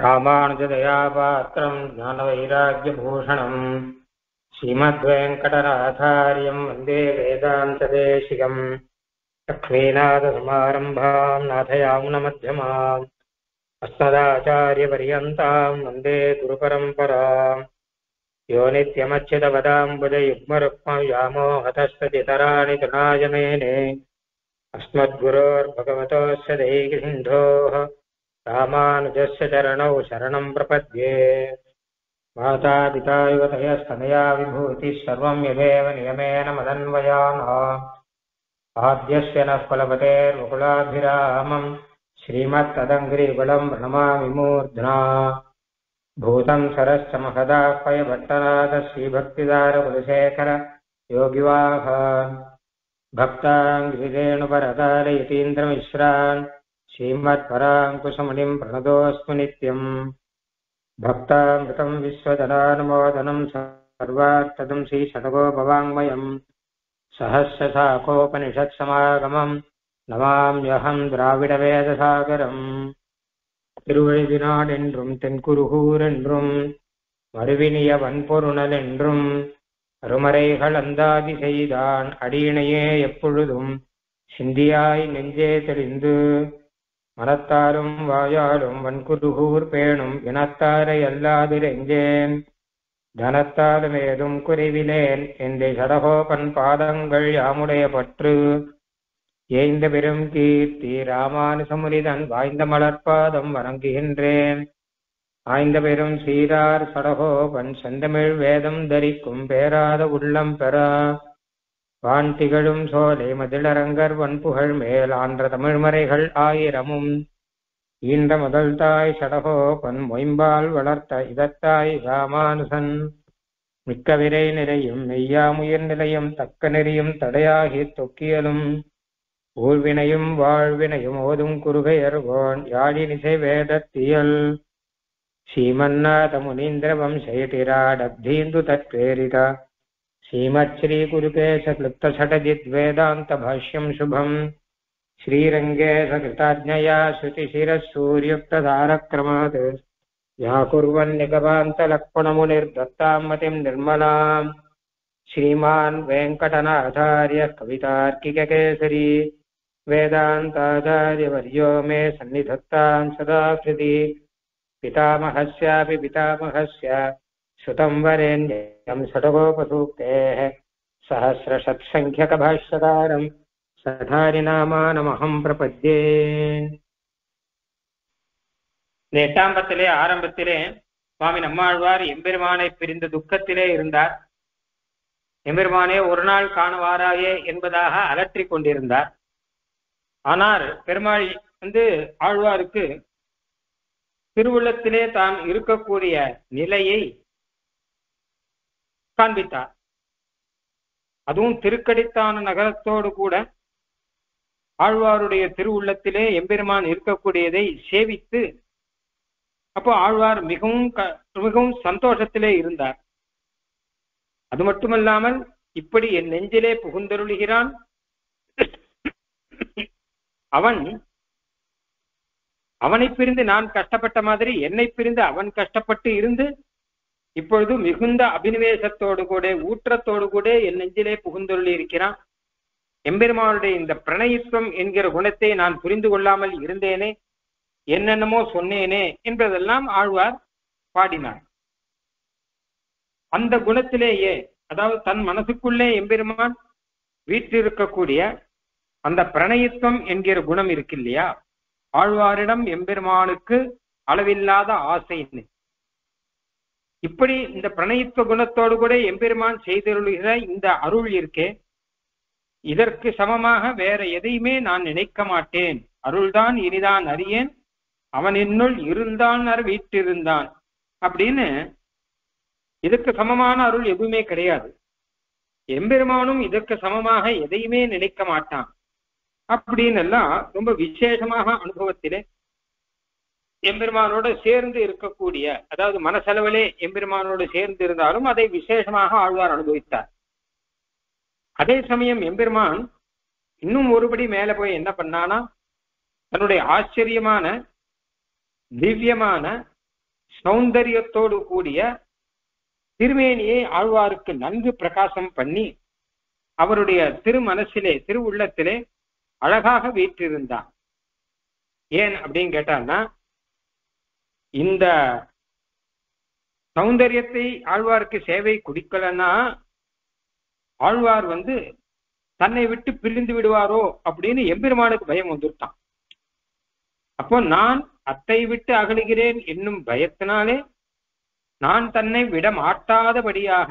रामानुजदयापात्रं ज्ञानवैराग्यभूषणं श्रीमद्वेङ्कटनाथार्यं वन्दे वेदान्तदेशिकं लक्ष्मीनाथसमारम्भां नाथयामुनमध्यमाम् अस्मदाचार्यपर्यन्तां वन्दे गुरुपरम्परां यो नित्यमच्युतपदाम्बुजयुग्मरुक्मं हतस्तचितराणि तनायमेने अस्मद्गुरोर्भगवतोऽस्य देहिसिन्धोः रामानुजस्य चरणौ शरणं प्रपद्ये। माता पिता युवतयस्तनया विभूतिः सर्वं यदेव नियमेन मदन्वयामः। आद्यस्य नः कुलपतेर्मुकुलाभिरामं श्रीमत्तदङ्घ्रिकुलं प्रणमामि मूर्ध्ना। भूतं सरश्च महदाः पयभट्टनाथः श्रीभक्तिदारकुलशेखर योगिवाः। भक्ताङ्गिरेणुपरतालयतीन्द्रमिश्रान् श्रीमत्पराङ्कुशमुनिं प्रणतोऽस्मि नित्यम्। भक्तामृतं विश्वदनानुमोदनं सर्वार्थदं श्रीशतकोपवाङ्मयं सहस्रशाकोपनिषत्समागमं नमाम्यहं द्राविडवेदसागरम्। तिरुवळिदिनाळेन्றும் தென்குருகூரென்றும் மறுவினியவன்பொருணலென்றும் அருமறைகளந்தாதி செய்தான் அடியினையே எப்பொழுதும் சிந்தியாய் நெஞ்சே தெளிந்து மனத்தாலும் வாயாலும் வன்குருகூர் பேணும் இனத்தாரை அல்லாதிரெஞ்சேன் தனத்தாலும் ஏதும் குறைவிலேன் எந்த சடகோபன் பாதங்கள் யாமுடைய பற்று ஏய்ந்த பெரும் கீர்த்தி ராமானுசமுனிதன் வாய்ந்த மலர்பாதம் வணங்குகின்றேன். ஆய்ந்த பெரும் சீரார் சடகோபன் செந்தமிழ் வேதம் தரிக்கும் பேராத உள்ளம் பெறா வான் திகழும் சோலை மதிலரங்கர் வன்புகழ் மேலான்ற தமிழ்மறைகள் ஆயிரமும் ஈன்ற முதல் தாய் சடகோபன் மொயம்பால் வளர்த்த இதத்தாய் ராமானுசன் மிக்க விரை நிலையும் மெய்யாமுயர் நிலையும் தக்க நெறியும் தடையாகி தொக்கியலும் ஊர்வினையும் வாழ்வினையும் ஓதும் குருகையர்வோன் யாழினிசை வேதத்தியல் ஸ்ரீமன்னாத முனீந்திர வம்சைட்டிராடப்தீந்து தற்பேரிதா श्रीमच्छ्रीकुरुकेशक्लुप्तषटजिद्वेदान्तभाष्यं शुभं श्रीरङ्गे सकृताज्ञया श्रुतिशिरःसूर्युक्तधारक्रमात् व्याकुर्वन्निगवान्तलक्ष्मणमुनिर्दत्तां मतिं निर्मलां श्रीमान् वेङ्कटनाथार्य कवितार्किककेसरी वेदान्ताचार्यवर्यो मे सन्निधत्तां सदा हृदि पितामहस्यापि पितामहस्य श्रुतं वरेण्यं षट्कोपसूक्तेः सहस्रशतसङ्ख्यकभाष्यकारं सधारिनामानमहं प्रपद्ये. இந்த 8ஆம் பத்திலே ஆரம்பத்திலே சுவாமி நம்மாழ்வார் எம்பெருமானை பிரிந்த துக்கத்திலே இருந்தார். எம்பெருமானே ஒரு நாள் காணுவாராயே என்பதாக அலற்றிக் கொண்டிருந்தார். ஆனால் பெருமாள் வந்து ஆழ்வாருக்கு திருவுள்ளத்திலே தான் இருக்கக்கூடிய நிலையை காண்பித்தார். அதுவும் திருக்கடித்தான நகரத்தோடு கூட ஆழ்வாருடைய திருவுள்ளத்திலே எம்பெருமான் இருக்கக்கூடியதை சேவித்து அப்போ ஆழ்வார் மிகவும் சந்தோஷத்திலே இருந்தார். அது மட்டுமல்லாமல் இப்படி என் நெஞ்சிலே புகுந்தருளுகிறான், அவனை பிரிந்து நான் கஷ்டப்பட்ட மாதிரி என்னை பிரிந்து அவன் கஷ்டப்பட்டு இருந்து இப்பொழுது மிகுந்த அபினிவேசத்தோடு கூட ஊற்றத்தோடு கூட என் நெஞ்சிலே புகுந்தொருளி இருக்கிறான். எம்பெருமானுடைய இந்த பிரணயித்துவம் என்கிற குணத்தை நான் புரிந்து கொள்ளாமல் இருந்தேனே, என்னென்னமோ சொன்னேனே என்பதெல்லாம் ஆழ்வார் பாடினார். அந்த குணத்திலேயே, அதாவது தன் மனசுக்குள்ளே எம்பெருமான் வீற்றிருக்கக்கூடிய அந்த பிரணயித்துவம் என்கிற குணம் இருக்கு இல்லையா, ஆழ்வாரிடம் எம்பெருமானுக்கு அளவில்லாத ஆசைன்னு இப்படி இந்த பிரணயித்துவ குணத்தோடு கூட எம்பெருமான் செய்தருளுகிற இந்த அருள் இருக்கே, இதற்கு சமமாக வேற எதையுமே நான் நினைக்க மாட்டேன். அருள்தான் இனிதான் அறியேன், அவன் என்னுள் இருந்தான் வீற்றிருந்தான் அப்படின்னு இதற்கு சமமான அருள் எதுவுமே கிடையாது. எம்பெருமானும் இதற்கு சமமாக எதையுமே நினைக்க மாட்டான் அப்படின்னு எல்லாம் ரொம்ப விசேஷமாக அனுபவத்திலே எம்பெருமானோடு சேர்ந்து இருக்கக்கூடிய, அதாவது மனசளவிலே எம்பெருமானோடு சேர்ந்து இருந்தாலும் அதை விசேஷமாக ஆழ்வார் அனுபவித்தார். அதே சமயம் எம்பெருமான் இன்னும் ஒருபடி மேல போய் என்ன பண்ணானா, தன்னுடைய ஆச்சரியமான திவ்யமான सौंदर्यத்தோடு கூடிய திருமேனியை ஆழ்வாருக்கு நன்கு பிரகாசம் பண்ணி அவருடைய திருமனசிலே திருவுள்ளத்திலே அழகாக வீற்றிருந்தார். ஏன் அப்படின்னு கேட்டான்னா, இந்த சௌந்தரியத்தை ஆழ்வாருக்கு சேவை குடிக்கலன்னா ஆழ்வார் வந்து தன்னை விட்டு பிரிந்து விடுவாரோ அப்படின்னு எம்பெருமானுக்கு பயம் வந்துட்டான். அப்போ நான் அத்தை விட்டு அகலுகிறேன் என்னும் பயத்தினாலே நான் தன்னை விட மாட்டாதபடியாக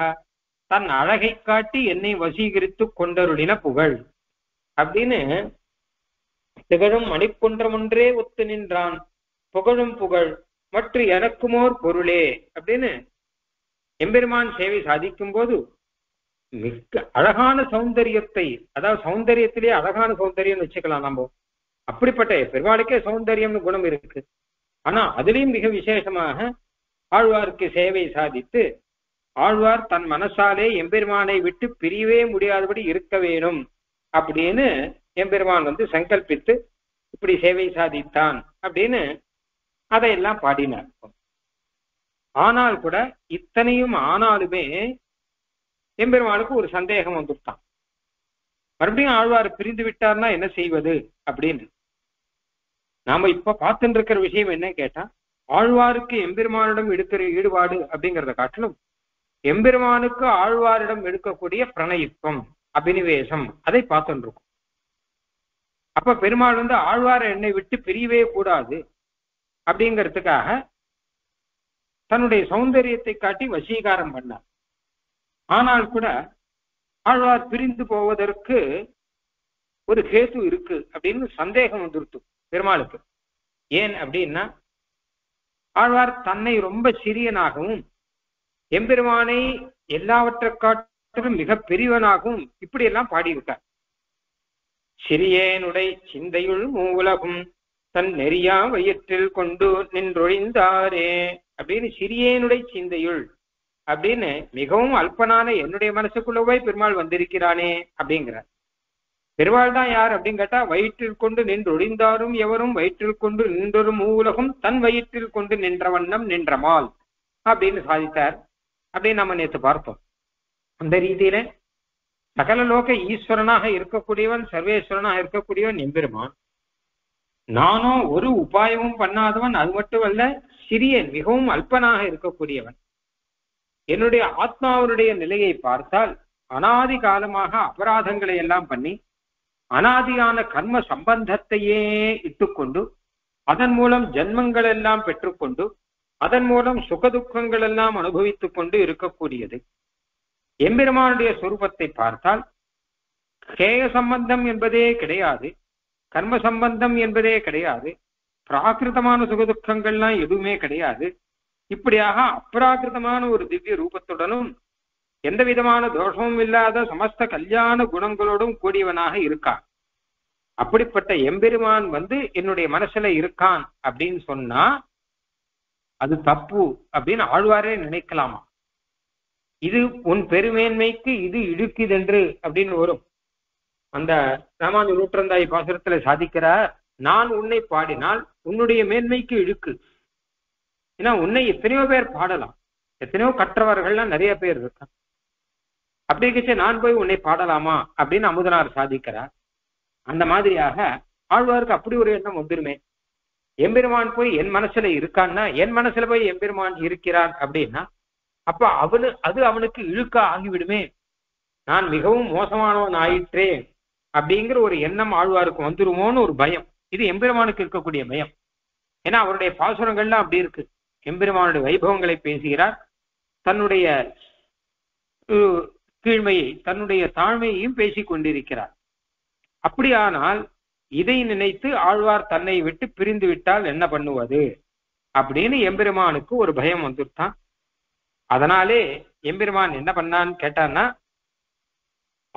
தன் அழகை காட்டி என்னை வசீகரித்து கொண்டருளின புகழ் அப்படின்னு திகழும் மணிக்குன்றம் ஒன்றே ஒத்து நின்றான் புகழும் புகழ் மற்ற எனக்குமோர் பொருளே அப்படின்னு எம்பெருமான் சேவை சாதிக்கும் போது மிக்க அழகான சௌந்தரியத்தை, அதாவது சௌந்தரியத்திலேயே அழகான சௌந்தரியம்னு வச்சுக்கலாம் நம்ம. அப்படிப்பட்ட பெருமாளுக்கே சௌந்தரியம்னு குணம் இருக்கு. ஆனா அதுலேயும் மிக விசேஷமாக ஆழ்வாருக்கு சேவை சாதித்து ஆழ்வார் தன் மனசாலே எம்பெருமானை விட்டு பிரியவே முடியாதபடி இருக்க வேணும் அப்படின்னு எம்பெருமான் வந்து சங்கல்பித்து இப்படி சேவை சாதித்தான் அப்படின்னு அதையெல்லாம் பாடினார். ஆனால் கூட இத்தனையும் ஆனாலுமே எம்பெருமானுக்கு ஒரு சந்தேகம் வந்துட்டான், மறுபடியும் ஆழ்வார் பிரிந்து விட்டார்னா என்ன செய்வது அப்படின்னு. நாம இப்ப பார்த்துட்டு இருக்கிற விஷயம் என்ன கேட்டா, ஆழ்வாருக்கு எம்பெருமானிடம் எடுக்கிற ஈடுபாடு அப்படிங்கிறத காட்டிலும் எம்பெருமானுக்கு ஆழ்வாரிடம் எடுக்கக்கூடிய பிரணயிப்பம் அபினிவேசம் அதை பார்த்துட்டு இருக்கும். அப்ப பெருமாள் வந்து ஆழ்வாரை என்னை விட்டு பிரியவே கூடாது அப்படிங்கிறதுக்காக தன்னுடைய சௌந்தரியத்தை காட்டி வசீகாரம் பண்ணார். ஆனால் கூட ஆழ்வார் பிரிந்து போவதற்கு ஒரு கேது இருக்கு அப்படின்னு சந்தேகம் வந்துருத்து பெருமாளுக்கு. ஏன் அப்படின்னா, ஆழ்வார் தன்னை ரொம்ப சிறியனாகவும் எம்பெருமானை எல்லாவற்றை காட்டிலும் மிக பெரியவனாகவும் இப்படியெல்லாம் பாடியிருக்கார். சிறியேனுடை சிந்தையுள் மூவுலகும் தன் நெறியா வயிற்றில் கொண்டு நின்றொழிந்தாரே அப்படின்னு சிறியேனுடைய சிந்தையுள் அப்படின்னு மிகவும் அல்பனான என்னுடைய மனசுக்குள்ள போய் பெருமாள் வந்திருக்கிறானே அப்படிங்கிறார். பெருமாள் தான் யார் அப்படின்னு கேட்டா, வயிற்றில் கொண்டு நின்றொழிந்தாரும் எவரும் வயிற்றில் கொண்டு நின்றொரு மூவுலகும் தன் வயிற்றில் கொண்டு நின்ற வண்ணம் நின்றமால் அப்படின்னு சாதித்தார். அப்படின்னு நம்ம நேற்று பார்த்தோம். அந்த ரீதியில சகல லோக ஈஸ்வரனாக இருக்கக்கூடியவன் சர்வேஸ்வரனாக இருக்கக்கூடியவன் எம்பெருமான், நானும் ஒரு உபாயமும் பண்ணாதவன், அது மட்டுமல்ல சிறியன் மிகவும் அல்பனாக இருக்கக்கூடியவன், என்னுடைய ஆத்மாவனுடைய நிலையை பார்த்தால் அனாதி காலமாக அபராதங்களை எல்லாம் பண்ணி அனாதியான கர்ம சம்பந்தத்தையே இட்டுக்கொண்டு அதன் மூலம் ஜென்மங்கள் எல்லாம் பெற்றுக்கொண்டு அதன் மூலம் சுகதுக்கங்கள் எல்லாம் அனுபவித்துக் கொண்டு இருக்கக்கூடியது எம்பெருமானுடைய சுரூபத்தை பார்த்தால் கேய சம்பந்தம் என்பதே கிடையாது, கர்ம சம்பந்தம் என்பதே கிடையாது, பிராகிருதமான சுகதுக்கங்கள்லாம் எதுவுமே கிடையாது. இப்படியாக அப்ராகிருதமான ஒரு திவ்ய ரூபத்துடனும் எந்த விதமான தோஷமும் இல்லாத சமஸ்த கல்யாண குணங்களோடும் கூடியவனாக இருக்கான். அப்படிப்பட்ட எம்பெருமான் வந்து என்னுடைய மனசுல இருக்கான் அப்படின்னு சொன்னா அது தப்பு அப்படின்னு ஆழ்வாரே நினைக்கலாமா? இது உன் பெருமேன்மைக்கு இது இழுக்குதென்று அப்படின்னு வரும். அந்த ராமானு நூற்றந்தாய் பாசுரத்துல சாதிக்கிறார், நான் உன்னை பாடினால் உன்னுடைய மேன்மைக்கு இழுக்கு. ஏன்னா உன்னை எத்தனையோ பேர் பாடலாம், எத்தனையோ கற்றவர்கள்லாம் நிறைய பேர் இருக்கான். அப்படி இருந்துச்சு நான் போய் உன்னை பாடலாமா அப்படின்னு அமுதனார் சாதிக்கிறார். அந்த மாதிரியாக ஆழ்வாருக்கு அப்படி ஒரு எண்ணம் வந்துருமே, எம்பெருமான் போய் என் மனசுல இருக்கான்னா, என் மனசுல போய் எம்பெருமான் இருக்கிறான் அப்படின்னா அப்ப அவனுக்கு இழுக்கா ஆகிவிடுமே, நான் மிகவும் மோசமானவன் ஆயிற்றே அப்படிங்கிற ஒரு எண்ணம் ஆழ்வாருக்கு வந்துருமோன்னு ஒரு பயம். இது எம்பெருமானுக்கு இருக்கக்கூடிய பயம். ஏன்னா அவருடைய பாசுரங்கள்லாம் அப்படி இருக்கு. எம்பெருமானுடைய வைபவங்களை பேசுகிறார், தன்னுடைய கீழ்மையை தன்னுடைய தாழ்மையையும் பேசி கொண்டிருக்கிறார். அப்படியானால் இதை நினைத்து ஆழ்வார் தன்னை விட்டு பிரிந்து விட்டால் என்ன பண்ணுவது அப்படின்னு எம்பெருமானுக்கு ஒரு பயம் வந்துட்டான். அதனாலே எம்பெருமான் என்ன பண்ணான்னு கேட்டான்னா,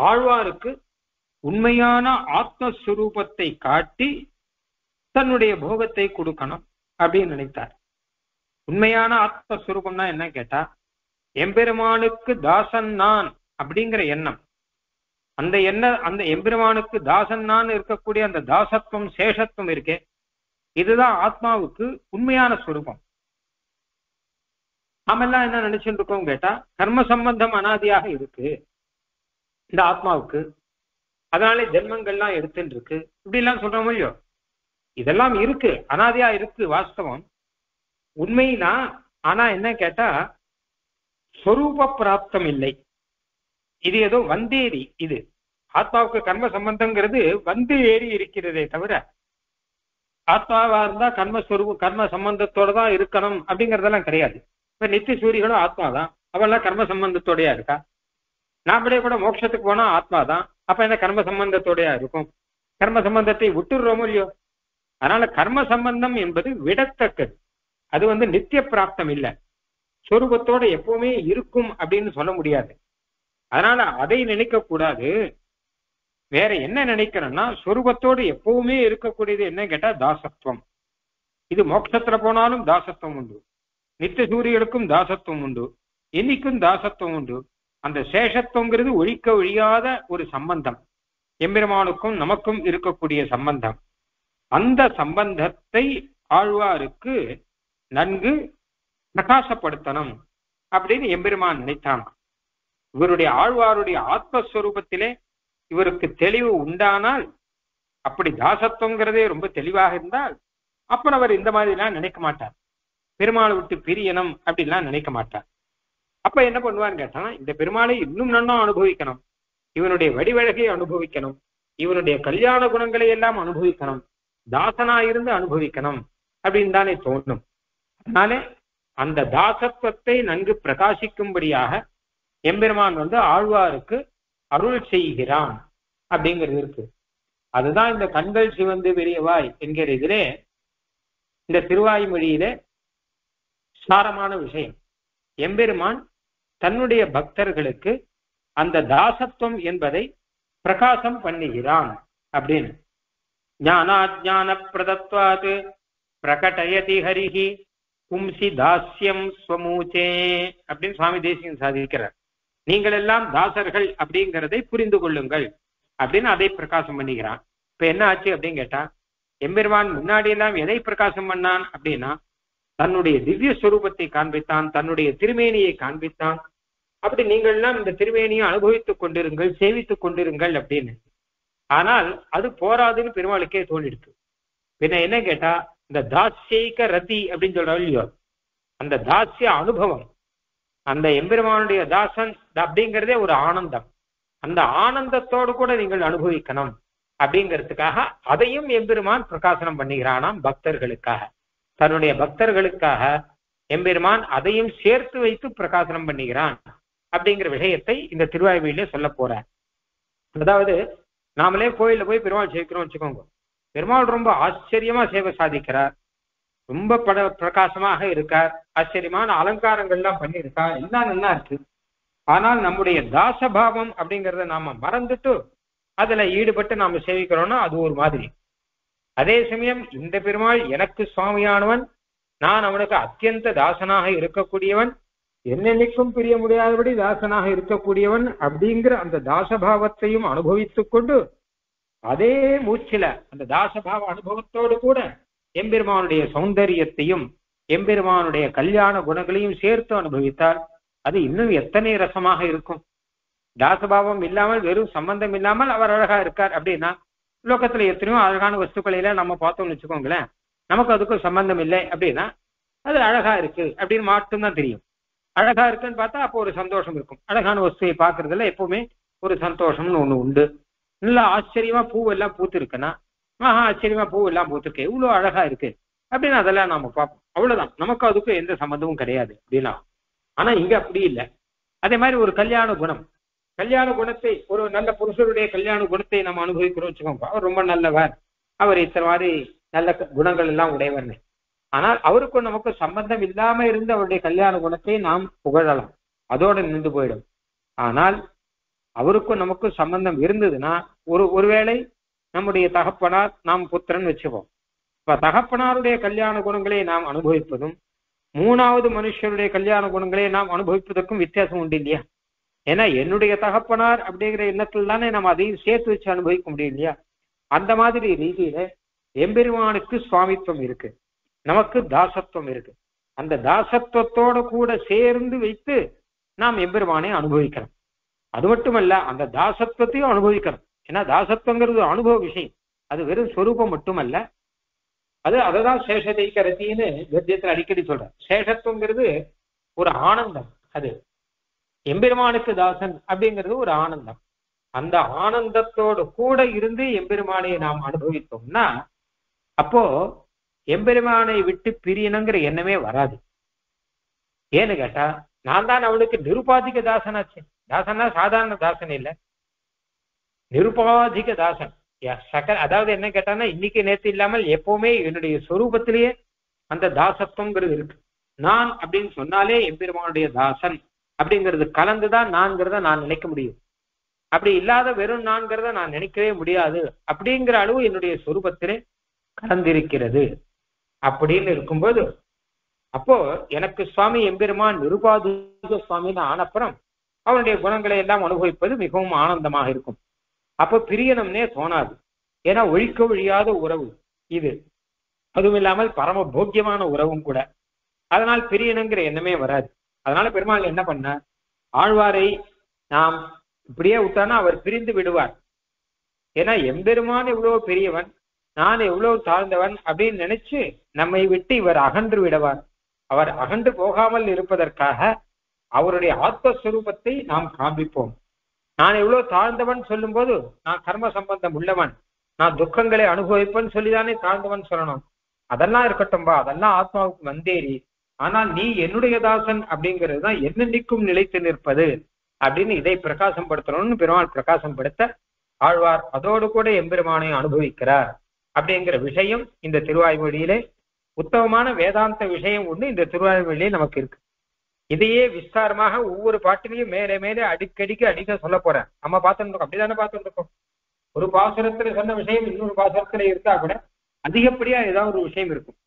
ஆழ்வாருக்கு உண்மையான ஆத்மஸ்வரூபத்தை காட்டி தன்னுடைய போகத்தை கொடுக்கணும் அப்படின்னு நினைத்தார். உண்மையான ஆத்மஸ்வரூபம்னா என்ன கேட்டா, எம்பெருமானுக்கு தாசன் நான் அப்படிங்கிற எண்ணம், அந்த எண்ணம், அந்த எம்பெருமானுக்கு தாசன் நான் இருக்கக்கூடிய அந்த தாசத்துவம் சேஷத்துவம் இருக்கே, இதுதான் ஆத்மாவுக்கு உண்மையான ஸ்வரூபம். நாமெல்லாம் என்ன நினைச்சிட்டு இருக்கோம் கேட்டா கர்ம சம்பந்தம் அனாதியாக இருக்கு இந்த ஆத்மாவுக்கு, அதனாலே ஜென்மங்கள்லாம் எடுத்துட்டு இருக்கு இப்படி எல்லாம் சொல்றோம் இல்லையோ. இதெல்லாம் இருக்கு, அனாதியா இருக்கு வாஸ்தவம் உண்மையினா. ஆனா என்ன கேட்டா ஸ்வரூப பிராப்தம் இல்லை, இது ஏதோ வந்தேறி, இது ஆத்மாவுக்கு கர்ம சம்பந்தங்கிறது வந்து ஏறி இருக்கிறதே தவிர ஆத்மாவா இருந்தா கர்ம சம்பந்தத்தோட தான் இருக்கணும் அப்படிங்கறதெல்லாம் கிடையாது. இப்ப நித்திய சூரியனும் ஆத்மாதான், அவெல்லாம் கர்ம சம்பந்தத்தோடையா இருக்கா? நாமளே கூட மோட்சத்துக்கு போனா ஆத்மாதான், அப்ப என்ன கர்ம சம்பந்தத்தோடையா இருக்கும்? கர்ம சம்பந்தத்தை விட்டுடுறோமோ இல்லையோ. அதனால கர்ம சம்பந்தம் என்பது விடத்தக்கது, அது வந்து நித்திய பிராப்தம் இல்லை, சொரூபத்தோட எப்பவுமே இருக்கும் அப்படின்னு சொல்ல முடியாது. அதனால அதை நினைக்க கூடாது. வேற என்ன நினைக்கிறோம்னா சொரூபத்தோடு எப்பவுமே இருக்கக்கூடியது என்ன கேட்டா தாசத்துவம். இது மோட்சத்துல போனாலும் தாசத்துவம் உண்டு, நித்திய சூரியனுக்கும் தாசத்துவம் உண்டு, இன்னைக்கும் தாசத்துவம் உண்டு. அந்த சேஷத்துவங்கிறது ஒழிக்க ஒழியாத ஒரு சம்பந்தம், எம்பெருமானுக்கும் நமக்கும் இருக்கக்கூடிய சம்பந்தம். அந்த சம்பந்தத்தை ஆழ்வாருக்கு நன்கு பிரகாசப்படுத்தணும் அப்படின்னு எம்பெருமான் நினைத்தான். இவருடைய ஆழ்வாருடைய ஆத்மஸ்வரூபத்திலே இவருக்கு தெளிவு உண்டானால், அப்படி தாசத்துவங்கிறதே ரொம்ப தெளிவாக இருந்தால் அப்புறம் அவர் இந்த மாதிரிலாம் நினைக்க மாட்டார், பெருமாளை விட்டு பிரியணும் அப்படின்லாம் நினைக்க மாட்டார். அப்ப என்ன பண்ணுவான்னு கேட்டானா, இந்த பெருமாளை இன்னும் நன்னா அனுபவிக்கணும், இவனுடைய வடிவழகை அனுபவிக்கணும், இவனுடைய கல்யாண குணங்களை எல்லாம் அனுபவிக்கணும், தாசனாயிருந்து அனுபவிக்கணும் அப்படின்னு தானே தோணும். அதனாலே அந்த தாசத்துவத்தை நன்கு பிரகாசிக்கும்படியாக எம்பெருமான் வந்து ஆழ்வாருக்கு அருள் செய்கிறான் அப்படிங்கிறது இருக்கு. அதுதான் இந்த கண்கள் சிவந்து பெரியவாய் என்கிற இதிலே இந்த திருவாய்மொழியிலே சாரமான விஷயம். எம்பெருமான் தன்னுடைய பக்தர்களுக்கு அந்த தாசத்துவம் என்பதை பிரகாசம் பண்ணுகிறான் அப்படின்னு. ஞானாஜான பிரதத்வாத் பிரகடயதி ஹரிஹி பும்சி தாஸ்யம் ஸ்வமூச்சே அப்படின்னு சுவாமி தேசிகன் சாதிக்கிறார். நீங்கள் எல்லாம் தாசர்கள் அப்படிங்கிறதை புரிந்து கொள்ளுங்கள் அப்படின்னு அதை பிரகாசம் பண்ணிக்கிறான். இப்ப என்ன ஆச்சு அப்படின்னு கேட்டா, எம்பெருமான் முன்னாடி எல்லாம் எதை பிரகாசம் பண்ணான் அப்படின்னா தன்னுடைய திவ்ய ஸ்வரூபத்தை காண்பித்தான், தன்னுடைய திருமேனியை காண்பித்தான். அப்படி நீங்கள் எல்லாம் இந்த திருமேனியை அனுபவித்துக் கொண்டிருங்கள், சேவித்துக் கொண்டிருங்கள் அப்படின்னு. ஆனால் அது போராதுன்னு பெருமாளுக்கே தோணிடுச்சு. பின்ன என்ன கேட்டா, இந்த தாசியைக்க ரதி அப்படின்னு சொல்றோம், அந்த தாசிய அனுபவம், அந்த எம்பெருமானுடைய தாசன் அப்படிங்கிறதே ஒரு ஆனந்தம், அந்த ஆனந்தத்தோடு கூட நீங்கள் அனுபவிக்கணும் அப்படிங்கிறதுக்காக அதையும் எம்பெருமான் பிரகாசனம் பண்ணுகிறானாம் பக்தர்களுக்காக. தன்னுடைய பக்தர்களுக்காக எம்பெருமான் அதையும் சேர்த்து வைத்து பிரகாசனம் பண்ணுகிறான் அப்படிங்கிற விஷயத்தை இந்த திருவாய்மொழியிலே சொல்ல போறார். அதாவது நாமளே கோயில போய் பெருமாள் சேவிக்கிறோம் வச்சுக்கோங்க, பெருமாள் ரொம்ப ஆச்சரியமா சேவை சாதிக்கிறார், ரொம்ப பிரகாசமாக இருக்கார், ஆச்சரியமான அலங்காரங்கள்லாம் பண்ணியிருக்கார், எல்லாம் நல்லா இருக்கு. ஆனால் நம்முடைய தாசபாவம் அப்படிங்கிறத நாம மறந்துட்டு அதுல ஈடுபட்டு நாம சேவிக்கிறோம்னா அது ஒரு மாதிரி. அதே சமயம் இந்த பெருமாள் எனக்கு சுவாமியானவன், நான் அவனுக்கு அத்தியந்த தாசனாக இருக்கக்கூடியவன், என்னென்னைக்கும் பிரிய முடியாதபடி தாசனாக இருக்கக்கூடியவன் அப்படிங்கிற அந்த தாசபாவத்தையும் அனுபவித்து கொண்டு அதே மூச்சில அந்த தாசபாவ அனுபவத்தோடு கூட எம்பெருமானுடைய சௌந்தரியத்தையும் எம்பெருமானுடைய கல்யாண குணங்களையும் சேர்த்து அனுபவித்தால் அது இன்னும் எத்தனை ரசமாக இருக்கும். தாசபாவம் இல்லாமல் வெறும் சம்பந்தம் இல்லாமல் அவர் அழகா இருக்கார் அப்படின்னா, லோகத்துல எத்தனையோ அழகான வஸ்துக்களையில நம்ம பார்த்தோம்னு வச்சுக்கோங்களேன், நமக்கு அதுக்கும் சம்பந்தம் இல்லை அப்படின்னா அது அழகா இருக்கு அப்படின்னு மட்டும்தான் தெரியும். அழகா இருக்குன்னு பார்த்தா அப்போ ஒரு சந்தோஷம் இருக்கும், அழகான வஸ்துவை பார்க்கறதுல எப்பவுமே ஒரு சந்தோஷம்னு ஒண்ணு உண்டு. நல்லா ஆச்சரியமா பூவெல்லாம் பூத்து இருக்குன்னா, ஆஹா ஆச்சரியமா பூவெல்லாம் பூத்துருக்கு, இவ்வளோ அழகா இருக்கு அப்படின்னு அதெல்லாம் நாம பார்ப்போம், அவ்வளவுதான், நமக்கு அதுக்கும் எந்த சம்பந்தமும் கிடையாது அப்படின்னா. ஆனா இங்க அப்படி இல்லை. அதே மாதிரி ஒரு கல்யாண குணம், கல்யாண குணத்தை, ஒரு நல்ல புருஷருடைய கல்யாண குணத்தை நம்ம அனுபவிக்கிறோம் வச்சுக்கோங்க, அவர் ரொம்ப நல்லவர், அவர் இத்தனை மாதிரி நல்ல குணங்கள் எல்லாம் உடையவர்னு. ஆனால் அவருக்கும் நமக்கு சம்பந்தம் இல்லாம இருந்து அவருடைய கல்யாண குணத்தை நாம் புகழலாம், அதோடு நின்று போயிடும். ஆனால் அவருக்கும் நமக்கு சம்பந்தம் இருந்ததுன்னா, ஒருவேளை நம்முடைய தகப்பனார் நாம் புத்திரன் வச்சுப்போம், இப்ப தகப்பனாருடைய கல்யாண குணங்களை நாம் அனுபவிப்பதும் மூணாவது மனுஷருடைய கல்யாண குணங்களை நாம் அனுபவிப்பதற்கும் வித்தியாசம் உண்டு இல்லையா? ஏன்னா என்னுடைய தகப்பனார் அப்படிங்கிற எண்ணத்துல தானே நம்ம அதையும் சேர்த்து வச்சு அனுபவிக்க முடியும் இல்லையா? அந்த மாதிரி ரீதியில எம்பெருமானுக்கு சுவாமித்துவம் இருக்கு, நமக்கு தாசத்துவம் இருக்கு. அந்த தாசத்துவத்தோட கூட சேர்ந்து வைத்து நாம் எம்பெருமானை அனுபவிக்கிறோம். அது மட்டுமல்ல அந்த தாசத்துவத்தையும் அனுபவிக்கிறோம். ஏன்னா தாசத்துவங்கிறது அனுபவ விஷயம், அது வெறும் ஸ்வரூபம் மட்டுமல்ல, அது அதுதான் சேஷத்தை கருத்தின்னு கத்தியத்தில் அடிக்கடி சொல்ற. சேஷத்துவங்கிறது ஒரு ஆனந்தம், அது எம்பெருமானுக்கு தாசன் அப்படிங்கிறது ஒரு ஆனந்தம். அந்த ஆனந்தத்தோடு கூட இருந்து எம்பெருமானை நாம் அனுபவித்தோம்னா அப்போ எம்பெருமானை விட்டு பிரியணுங்கிற எண்ணமே வராது. ஏன்னு கேட்டா நான் தான் அவளுக்கு நிருபாதிக தாசனாச்சு. தாசன்னா சாதாரண தாசன் இல்லை, நிருபாதிக தாசன். அதாவது என்ன கேட்டான்னா இன்னைக்கு நேற்று இல்லாமல் எப்பவுமே என்னுடைய சொரூபத்திலேயே அந்த தாசத்துவங்கிறது இருக்கு. நான் அப்படின்னு சொன்னாலே எம்பெருமானுடைய தாசன் அப்படிங்கிறது கலந்துதான் நான்கிறத நான் நினைக்க முடியும். அப்படி இல்லாத வெறும் நான்கிறத நான் நினைக்கவே முடியாது. அப்படிங்கிற அளவு என்னுடைய சொரூபத்திலே கலந்திருக்கிறது. அப்படின்னு இருக்கும்போது அப்போ எனக்கு சுவாமி எம்பெருமான் நிருபாதிக சுவாமின்னு ஆனப்புறம் அவனுடைய குணங்களை எல்லாம் அனுபவிப்பது மிகவும் ஆனந்தமாக இருக்கும். அப்போ பிரியணும்னே தோணாது. ஏன்னா ஒழிக்க ஒழியாத உறவு இது, அதுவும் இல்லாமல் பரம போக்கியமான உறவும் கூட. அதனால் பிரியணுங்கிற எண்ணமே வராது. அதனால பெருமாள் என்ன பண்ண, ஆழ்வாரை நாம் இப்படியே விட்டானா அவர் பிரிந்து விடுவார். ஏன்னா எம்பெருமான் எவ்வளோ பெரியவன், நான் எவ்வளவு தாழ்ந்தவன் அப்படின்னு நினைச்சு நம்மை விட்டு இவர் அகன்று விடுவார். அவர் அகன்று போகாமல் இருப்பதற்காக அவருடைய ஆத்மஸ்வரூபத்தை நாம் காண்பிப்போம். நான் எவ்வளவு தாழ்ந்தவன் சொல்லும் போது நான் கர்ம சம்பந்தம் உள்ளவன், நான் துக்கங்களை அனுபவிப்பேன்னு சொல்லிதானே தாழ்ந்தவன் சொல்லணும். அதெல்லாம் இருக்கட்டும்பா, அதெல்லாம் ஆத்மாவுக்கு வந்தேறி. ஆனால் நீ என்னுடைய தாசன் அப்படிங்கிறது தான் என்னென்னைக்கும் நிலைத்து நிற்பது அப்படின்னு இதை பிரகாசம் படுத்தணும்னு பெருமாள் பிரகாசம் படுத்த ஆழ்வார் அதோடு கூட எம்பெருமானை அனுபவிக்கிறார். அப்படிங்கிற விஷயம் இந்த திருவாய்மொழியிலே உத்தமமான வேதாந்த விஷயம் ஒன்று இந்த திருவாய்மொழியிலே நமக்கு இருக்கு. இதையே விஸ்தாரமாக ஒவ்வொரு பாட்டிலையும் மேலே மேலே அடிக்கடிக்கு அடிக்க சொல்ல போறேன். நம்ம பார்த்துருக்கோம், அப்படிதானே பார்த்துருக்கோம். ஒரு பாசுரத்துல சொன்ன விஷயம் இன்னொரு பாசுரத்துல இருந்தா கூட அதிகப்படியா ஏதாவது ஒரு விஷயம் இருக்கும்,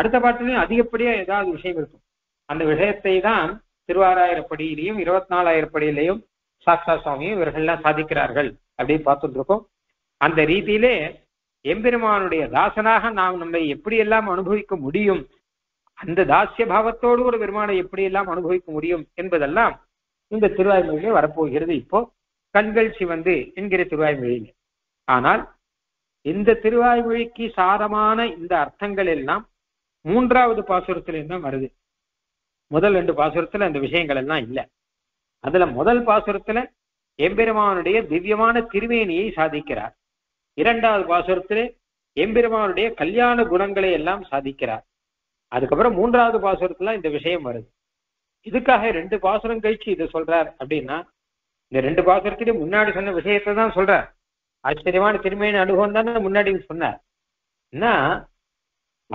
அடுத்த பாட்டிலையும் அதிகப்படியா ஏதாவது விஷயம் இருக்கும். அந்த விஷயத்தை தான் 16,000 படியிலையும் 24,000 படியிலையும் சாஸ்தா சுவாமியும் இவர்கள்லாம் சாதிக்கிறார்கள் அப்படின்னு பார்த்துட்டு இருக்கோம். அந்த ரீதியிலே எம்பெருமானுடைய தாசனாக நாம் நம்மை எப்படியெல்லாம் அனுபவிக்க முடியும், அந்த தாசிய பாவத்தோடு ஒரு பெருமானை எப்படியெல்லாம் அனுபவிக்க முடியும் என்பதெல்லாம் இந்த திருவாய்மொழியிலே வரப்போகிறது. இப்போ கண்கள் சிவந்து என்கிற திருவாய்மொழியிலே. ஆனால் இந்த திருவாய்மொழிக்கு சாரமான இந்த அர்த்தங்கள் எல்லாம் மூன்றாவது பாசுரத்தில்தான் வருது. முதல் 2 பாசுரத்துல அந்த விஷயங்கள் எல்லாம் இல்லை. அதுல முதல் பாசுரத்துல எம்பெருமானுடைய திவ்யமான திருமேனியை சாதிக்கிறார். 2வது பாசுரத்திலே எம்பெருமானுடைய கல்யாண குணங்களை எல்லாம் சாதிக்கிறார். அதுக்கப்புறம் 3வது பாசுரத்துல இந்த விஷயம் வருது. இதுக்காக 2 பாசுரம் கழிச்சு இதை சொல்றார் அப்படின்னா இந்த 2 பாசுரத்திலே முன்னாடி சொன்ன விஷயத்தை தான் சொல்றார். ஆச்சரியமான திருமேனி அனுபவம் தான் முன்னாடி சொன்னார். ஏன்னா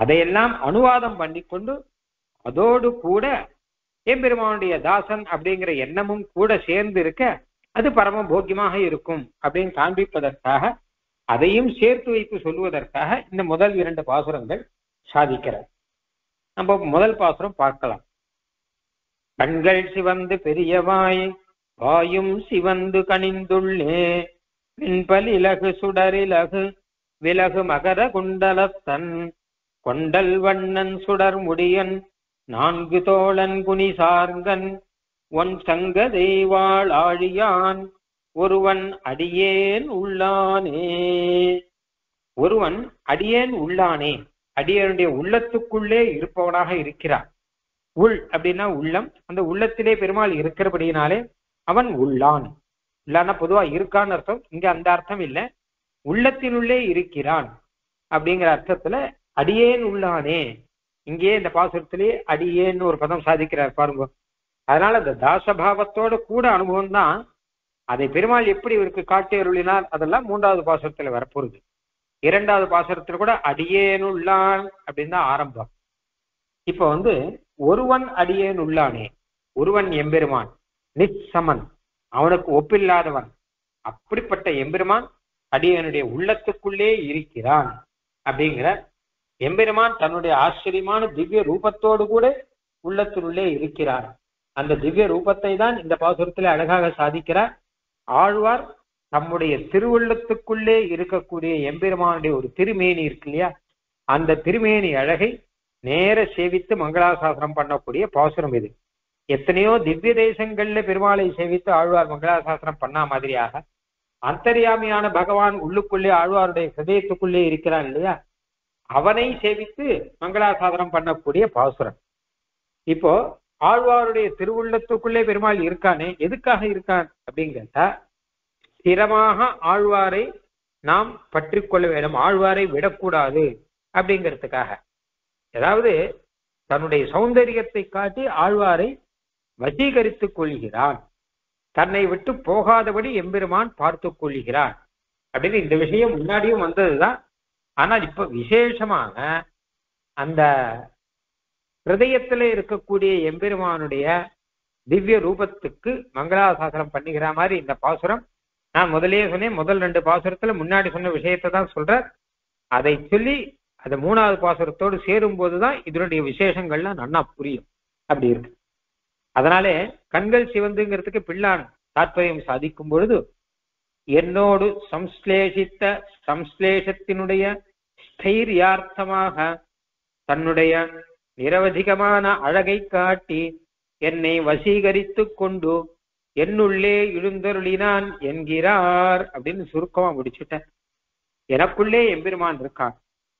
அதையெல்லாம் அனுவாதம் பண்ணி கொண்டு அதோடு கூட எம்பெருமானுடைய தாசன் அப்படிங்கிற எண்ணமும் கூட சேர்ந்து இருக்க அது பரம போக்கியமாக இருக்கும் அப்படின்னு காண்பிப்பதற்காக அதையும் சேர்த்து வைத்து சொல்லுவதற்காக இந்த முதல் 2 பாசுரங்கள் சாதிக்கிறது. நம்ம முதல் பாசுரம் பார்க்கலாம். கண்கள் சிவந்து பெரியவாய் வாயும் சிவந்து கணிந்துள்ளே பின்பல் இலகு சுடரிலகு விலகு மகர குண்டலத்தன் கொண்டல் வண்ணன் சுடர் முடியன் 4 தோழன் குனி சார்கன் ஒன் சங்க தெய்வாள் ஆழியான் ஒருவன் அடியேன் உள்ளானே. ஒருவன் அடியேன் உள்ளானே, அடியனுடைய உள்ளத்துக்குள்ளே இருப்பவனாக இருக்கிறான். உள் அப்படின்னா உள்ளம், அந்த உள்ளத்திலே பெருமாள் இருக்கிறபடியினாலே அவன் உள்ளான். உள்ளான்னா பொதுவா இருக்கான்னு அர்த்தம், இங்க அந்த அர்த்தம் இல்லை, உள்ளத்தினுள்ளே இருக்கிறான் அப்படிங்கிற அர்த்தத்துல அடியேன் உள்ளானே. இங்கே இந்த பாசுரத்திலேயே அடியேன்னு ஒரு பதம் சாதிக்கிறார் பாருங்க. அதனால அந்த தாசபாவத்தோட கூட அனுபவம் தான். அதை பெருமாள் எப்படி இவருக்கு காட்டி அருளினார் அதெல்லாம் 3வது பாசுரத்துல வரப்போகுது. 2வது பாசுரத்துல கூட அடியேனுள்ளான் அப்படின்னு தான் ஆரம்பம். இப்ப ஒருவன் அடியேனுள்ளானே, ஒருவன் எம்பெருமான் நிச்சமன், அவனுக்கு ஒப்பில்லாதவன், அப்படிப்பட்ட எம்பெருமான் அடியனுடைய உள்ளத்துக்குள்ளே இருக்கிறான் அப்படிங்கிற எம்பெருமான் தன்னுடைய ஆச்சரியமான திவ்ய ரூபத்தோடு கூட உள்ளத்தினுள்ளே இருக்கிறான். அந்த திவ்ய ரூபத்தை தான் இந்த பாசுரத்துல அழகாக சாதிக்கிறார் ஆழ்வார். நம்முடைய திருவுள்ளத்துக்குள்ளே இருக்கக்கூடிய எம்பெருமானுடைய ஒரு திருமேனி இருக்கு இல்லையா, அந்த திருமேனி அழகை நேர சேவித்து மங்களாசாசனம் பண்ணக்கூடிய பாசுரம் இது. எத்தனையோ திவ்ய தேசங்கள்ல பெருமாளை சேவித்து ஆழ்வார் மங்களாசாசனம் பண்ணா மாதிரியாக அந்தர்யாமியான பகவான் உள்ளுக்குள்ளே ஆழ்வாருடைய சதயத்துக்குள்ளே இருக்கிறான் இல்லையா, அவனை சேவித்து மங்களாசாசனம் பண்ணக்கூடிய பாசுரம். இப்போ ஆழ்வாருடைய திருவுள்ளத்துக்குள்ளே பெருமாள் இருக்கானே, எதுக்காக இருக்கான் அப்படின்னு கேட்டா, ஸ்திரமாக ஆழ்வாரை நாம் பற்றி கொள்ள வேண்டும், ஆழ்வாரை விடக்கூடாது அப்படிங்கிறதுக்காக. அதாவது தன்னுடைய சௌந்தரியத்தை காட்டி ஆழ்வாரை வசீகரித்துக் கொள்கிறான், தன்னை விட்டு போகாதபடி எம்பெருமான் பார்த்து கொள்கிறான் அப்படின்னு. இந்த விஷயம் முன்னாடியும் வந்ததுதான், ஆனால் இப்ப விசேஷமாக அந்த ஹிருதயத்துல இருக்கக்கூடிய எம்பெருமானுடைய திவ்ய ரூபத்துக்கு மங்களாசாசனம் பண்ணுகிற மாதிரி இந்த பாசுரம். நான் முதலே சொன்னேன், முதல் ரெண்டு பாசுரத்துல முன்னாடி சொன்ன விஷயத்தை தான் சொல்ற, அதை சொல்லி அது மூணாவது பாசுரத்தோடு சேரும் போதுதான் இதனுடைய விசேஷங்கள்லாம் நன்னா புரியும். அப்படி இருக்கு. அதனாலே கண்கள் சிவந்துங்கிறதுக்கு பிள்ளான் தாற்பயம் சாதிக்கும் பொழுது, என்னோடு சம்ஸ்லேஷித்த சம்ஸ்லேஷத்தினுடைய ஸ்தைரியார்த்தமாக தன்னுடைய நிரவதிகமான அழகை காட்டி என்னை வசீகரித்து கொண்டு என்னுள்ளே எழுந்தருளினான் என்கிறார் அப்படின்னு சுருக்கமா முடிச்சுட்டேன். எனக்குள்ளே எம்பெருமான் இருக்கான்,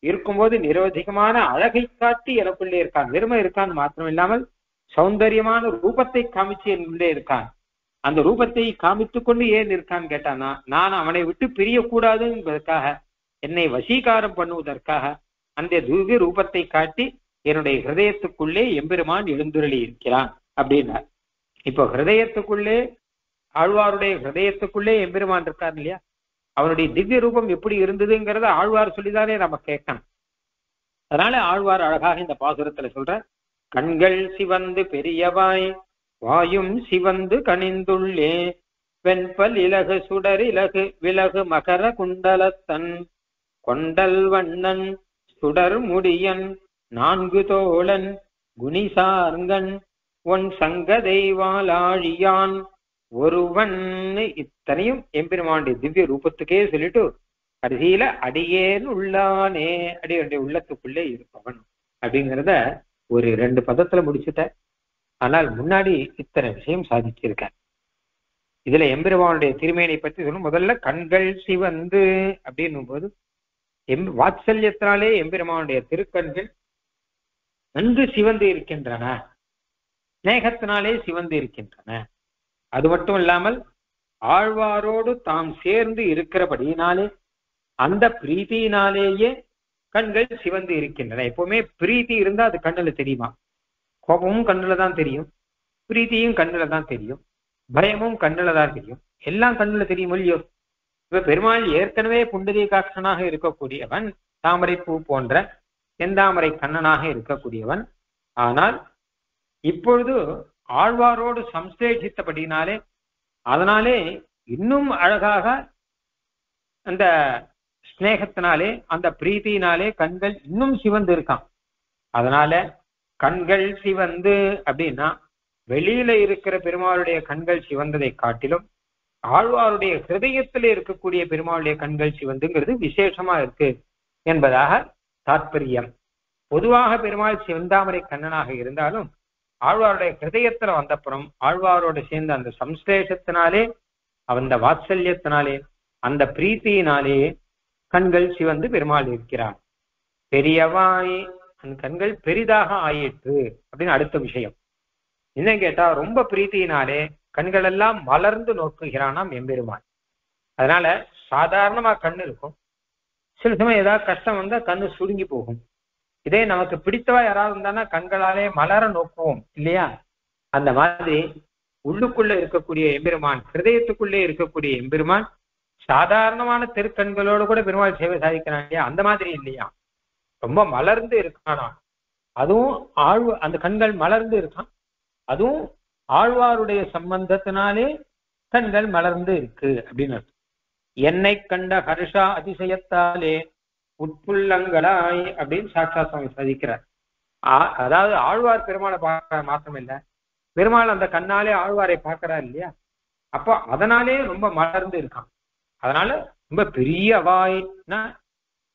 இருக்கும்போது நிரவதிகமான அழகை காட்டி எனக்குள்ளே இருக்கான். வெறுமை இருக்கான் மாத்திரம் இல்லாமல் சௌந்தரியமான ரூபத்தை காமிச்சு என்னுள்ளே இருக்கான். அந்த ரூபத்தை காமித்து கொண்டு ஏன் இருக்கான்னு கேட்டானா, நான் அவனை விட்டு பிரியக்கூடாது என்பதற்காக, என்னை வசீகாரம் பண்ணுவதற்காக அந்த திவ்ய ரூபத்தை காட்டி என்னுடைய ஹிருதயத்துக்குள்ளே எம்பெருமான் எழுந்துருளி இருக்கிறான் அப்படின்னார். இப்போ ஹிருதயத்துக்குள்ளே ஆழ்வாருடைய ஹிருதயத்துக்குள்ளே எம்பெருமான் இருக்கார் இல்லையா, அவனுடைய திவ்ய ரூபம் எப்படி இருந்ததுங்கிறத ஆழ்வார் சொல்லிதானே நம்ம கேட்கணும். அதனால ஆழ்வார் அழகாக இந்த பாசுரத்துல சொல்ற, கண்கள் சிவந்து பெரியவாய் வாயும் சிவந்து கனிந்துள்ளே வெண்பல் இலகு சுடர் இலகு விலகு மகர குண்டலத்தன் கொண்டல் வண்ணன் சுடர் முடியன் நான்கு தோழன் குணிசார்கன் ஒன் சங்க தெய்வாளாழியான் ஒருவன். இத்தனையும் எம்பெருமானுடைய திவ்ய ரூபத்துக்கே சொல்லிட்டு கடைசியில அடியேன் உள்ளானே, அடியுடைய உள்ளத்துக்குள்ளே இருப்பவன் அப்படிங்கிறத ஒரு ரெண்டு பதத்துல முடிச்சுட்ட. ஆனால் முன்னாடி இத்தனை விஷயம் சாதிச்சிருக்க. இதுல எம்பெருமானுடைய திருமேனை பத்தி சொல்லும். முதல்ல கண்கள் சிவந்து அப்படின்னும் போது வாத்சல்யத்தினாலே எம்பெருமானுடைய திருக்கண்கள் நன்கு சிவந்து இருக்கின்றன, ஸ்நேகத்தினாலே சிவந்து இருக்கின்றன. அது மட்டும் இல்லாமல் ஆழ்வாரோடு தாம் சேர்ந்து இருக்கிறபடியினாலே அந்த பிரீத்தியினாலேயே கண்கள் சிவந்து இருக்கின்றன. எப்பவுமே பிரீத்தி இருந்தா அது கண்ணுல தெரியுமா? கோபமும் கண்ணுல தான் தெரியும், பிரீத்தியும் கண்ணுல தான் தெரியும், பயமும் கண்ணுல தான் தெரியும், எல்லாம் கண்ணுல தெரியும் இல்லையோ. இப்ப பெருமாள் ஏற்கனவே புண்டரீகாட்சனாக இருக்கக்கூடியவன், தாமரை பூ போன்ற செந்தாமரை கண்ணனாக இருக்கக்கூடியவன். ஆனால் இப்பொழுது ஆழ்வாரோடு சம்ஸ்லேஷித்தபடினாலே அதனாலே இன்னும் அழகாக அந்த ஸ்நேகத்தினாலே அந்த பிரீத்தினாலே கண்கள் இன்னும் சிவந்து இருக்கான். அதனால கண்கள் சிவந்து அப்படின்னா வெளியில இருக்கிற பெருமாளுடைய கண்கள் சிவந்ததை காட்டிலும் ஆழ்வாருடைய ஹிருதயத்தில் இருக்கக்கூடிய பெருமாளுடைய கண்கள் சிவந்துங்கிறது விசேஷமா இருக்கு என்பதாக தாற்பயம். பொதுவாக பெருமாள் செந்தாமரை கண்ணனாக இருந்தாலும் ஆழ்வாருடைய ஹிருதயத்துல வந்தப்புறம் ஆழ்வாரோடு சேர்ந்த அந்த சம்ஸ்லேஷத்தினாலே அந்த வாத்சல்யத்தினாலே அந்த பிரீத்தியினாலே கண்கள் சிவந்து பெருமாள் இருக்கிறான். பெரியவாய், அந்த கண்கள் பெரிதாக ஆயிற்று அப்படின்னு அடுத்த விஷயம் என்ன கேட்டா, ரொம்ப பிரீத்தியினாலே கண்கள் எல்லாம் மலர்ந்து நோக்குகிறானாம் எம்பெருமாள். அதனால சாதாரணமா கண் இருக்கும், சில சமயம் ஏதாவது கஷ்டம் வந்தா கண்ணு சுருங்கி போகும். இதே நமக்கு பிடித்தவா யாராவது இருந்தானா கண்களாலே மலர நோக்குவோம் இல்லையா. அந்த மாதிரி உள்ளுக்குள்ள இருக்கக்கூடிய எம்பெருமான், ஹிருதயத்துக்குள்ளே இருக்கக்கூடிய எம்பெருமான் சாதாரணமான திருக்கண்களோடு கூட பெருமாள் சேவை சாதிக்கிறான் இல்லையா, அந்த மாதிரி இல்லையா, ரொம்ப மலர்ந்து இருக்கானா. அதுவும் அந்த கண்கள் மலர்ந்து இருக்கான், அதுவும் ஆழ்வாருடைய சம்பந்தத்தினாலே கண்கள் மலர்ந்து இருக்கு அப்படின்னு அர்த்தம். என்னை கண்ட ஹர்ஷா அதிசயத்தாலே உட்புள்ளங்களாய் அப்படின்னு சாட்சா சுவாமி சாதிக்கிறார். அதாவது ஆழ்வார் பெருமாளை பார்க்க மாத்திரம் இல்லை, பெருமாள் அந்த கண்ணாலே ஆழ்வாரை பார்க்கிறார் இல்லையா, அப்போ அதனாலே ரொம்ப மலர்ந்து இருக்கான். அதனால ரொம்ப பெரியவாய்னா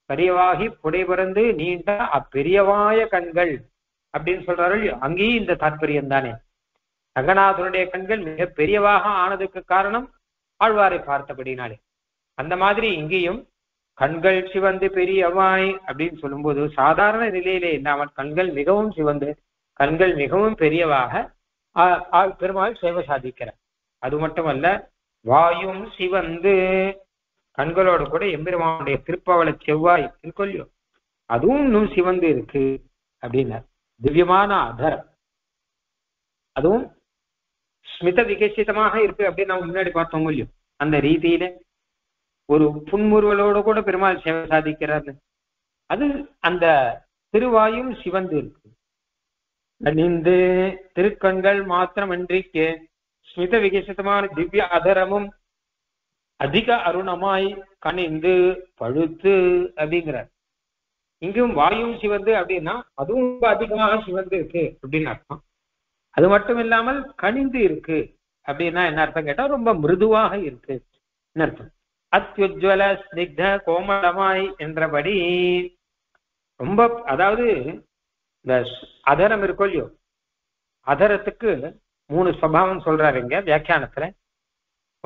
பெரியவாகி புடைபறந்து நீண்ட அப்பெரியவாய கண்கள் அப்படின்னு சொல்றாரு. அங்கேயும் இந்த தாற்பயம் தானே. ரங்கநாதனுடைய கண்கள் மிக பெரியவாக ஆனதுக்கு காரணம் ஆழ்வாரை பார்த்தபடினாலே. அந்த மாதிரி இங்கேயும் கண்கள் சிவந்து பெரியவாய் அப்படின்னு சொல்லும்போது சாதாரண நிலையிலே இல்லாமல் கண்கள் மிகவும் சிவந்து கண்கள் மிகவும் பெரியவாக பெருமாள் சேவை சாதிக்கிறார். அது மட்டுமல்ல, வாயும் சிவந்து கண்களோடு கூட எம்பெருமானுடைய திருப்பவள செவ்வாய் கொல்லியோ அதுவும் இன்னும் சிவந்து இருக்கு அப்படின்னா திவ்யமான அதரம் அதுவும் ஸ்மித விகசிதமாக இருக்கு அப்படின்னு நம்ம முன்னாடி பார்த்தோம் இல்லையோ. அந்த ரீதியில ஒரு புன்முறுவலோடு கூட பெருமாள் சேவை சாதிக்கிறார். அது அந்த திருவாயும் சிவந்து இருக்கு. அணிந்து திருக்கண்கள் மாத்திரமன்றிக்கு ஸ்மித விகசிதமான திவ்ய அதரமும் அதிக அருணமாய் கணிந்து பழுத்து அப்படிங்கிறார். இங்கும் வாயும் சிவந்து அப்படின்னா அதுவும் ரொம்ப அதிகமாக சிவந்து இருக்கு அப்படின்னு அர்த்தம். அது மட்டும் இல்லாமல் கணிந்து இருக்கு அப்படின்னா என்ன அர்த்தம் கேட்டா ரொம்ப மிருதுவாக இருக்கு அர்த்தம். அத்யுஜ்வல ஸ்னிக்த கோமளமாய் என்றபடி ரொம்ப, அதாவது இந்த அதரம் இருக்கோ இல்லையோ, அதரத்துக்கு 3 ஸ்வபாவம் சொல்றாரு இங்க வியாக்கியானத்துல.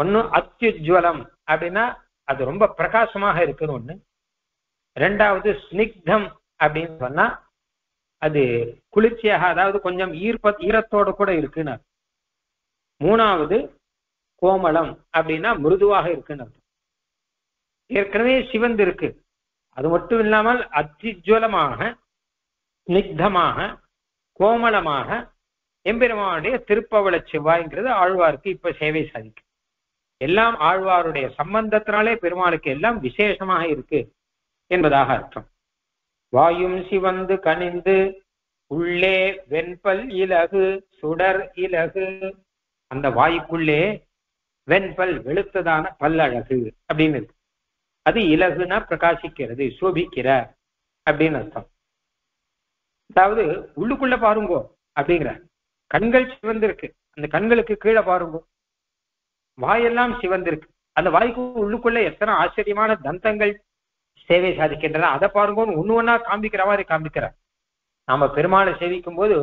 ஒண்ணு அத்யுஜ்வலம் அப்படின்னா அது ரொம்ப பிரகாசமாக இருக்குன்னு ஒண்ணு. 2வது ஸ்னிக்தம் அப்படின்னு சொன்னா அது குளிர்ச்சியாக, அதாவது கொஞ்சம் ஈரத்தோடு கூட இருக்குன்னு. 3வது கோமளம் அப்படின்னா மிருதுவாக இருக்குன்னு. ஏற்கனவே சிவந்து இருக்கு, அது மட்டும் இல்லாமல் அத்யுஜ்வலமாக ஸ்னிக்தமாக கோமளமாக எம்பெருமானுடைய திருப்பவள செவ்வாய்ங்கிறது ஆழ்வாருக்கு இப்ப சேவை சாதிக்கும். எல்லாம் ஆழ்வாருடைய சம்பந்தத்தினாலே பெருமாளுக்கு எல்லாம் விசேஷமாக இருக்கு என்பதாக அர்த்தம். வாயும் சிவந்து கனிந்து உள்ளே வெண்பல் இலகு சுடர் இலகு, அந்த வாய்க்குள்ளே வெண்பல் வெளுத்ததான பல்லழகு அப்படின்னு இருக்கு. அது இலகுனா பிரகாசிக்கிறது சோபிக்கிற அப்படின்னு அர்த்தம். அதாவது உள்ளுக்குள்ள பாருங்கோ அப்படிங்கிற கண்கள் சிவந்திருக்கு, அந்த கண்களுக்கு கீழே பாருங்கோ வாயெல்லாம் சிவந்திருக்கு, அந்த வாய்க்கு உள்ளுக்குள்ள எத்தனை ஆச்சரியமான தந்தங்கள் சேவை சாதிக்கின்றன அதை பாருங்கன்னு ஒண்ணு ஒன்னா காமிக்கிற மாதிரி காமிக்கிறார். நாம பெருமாளை சேவிக்கும் போது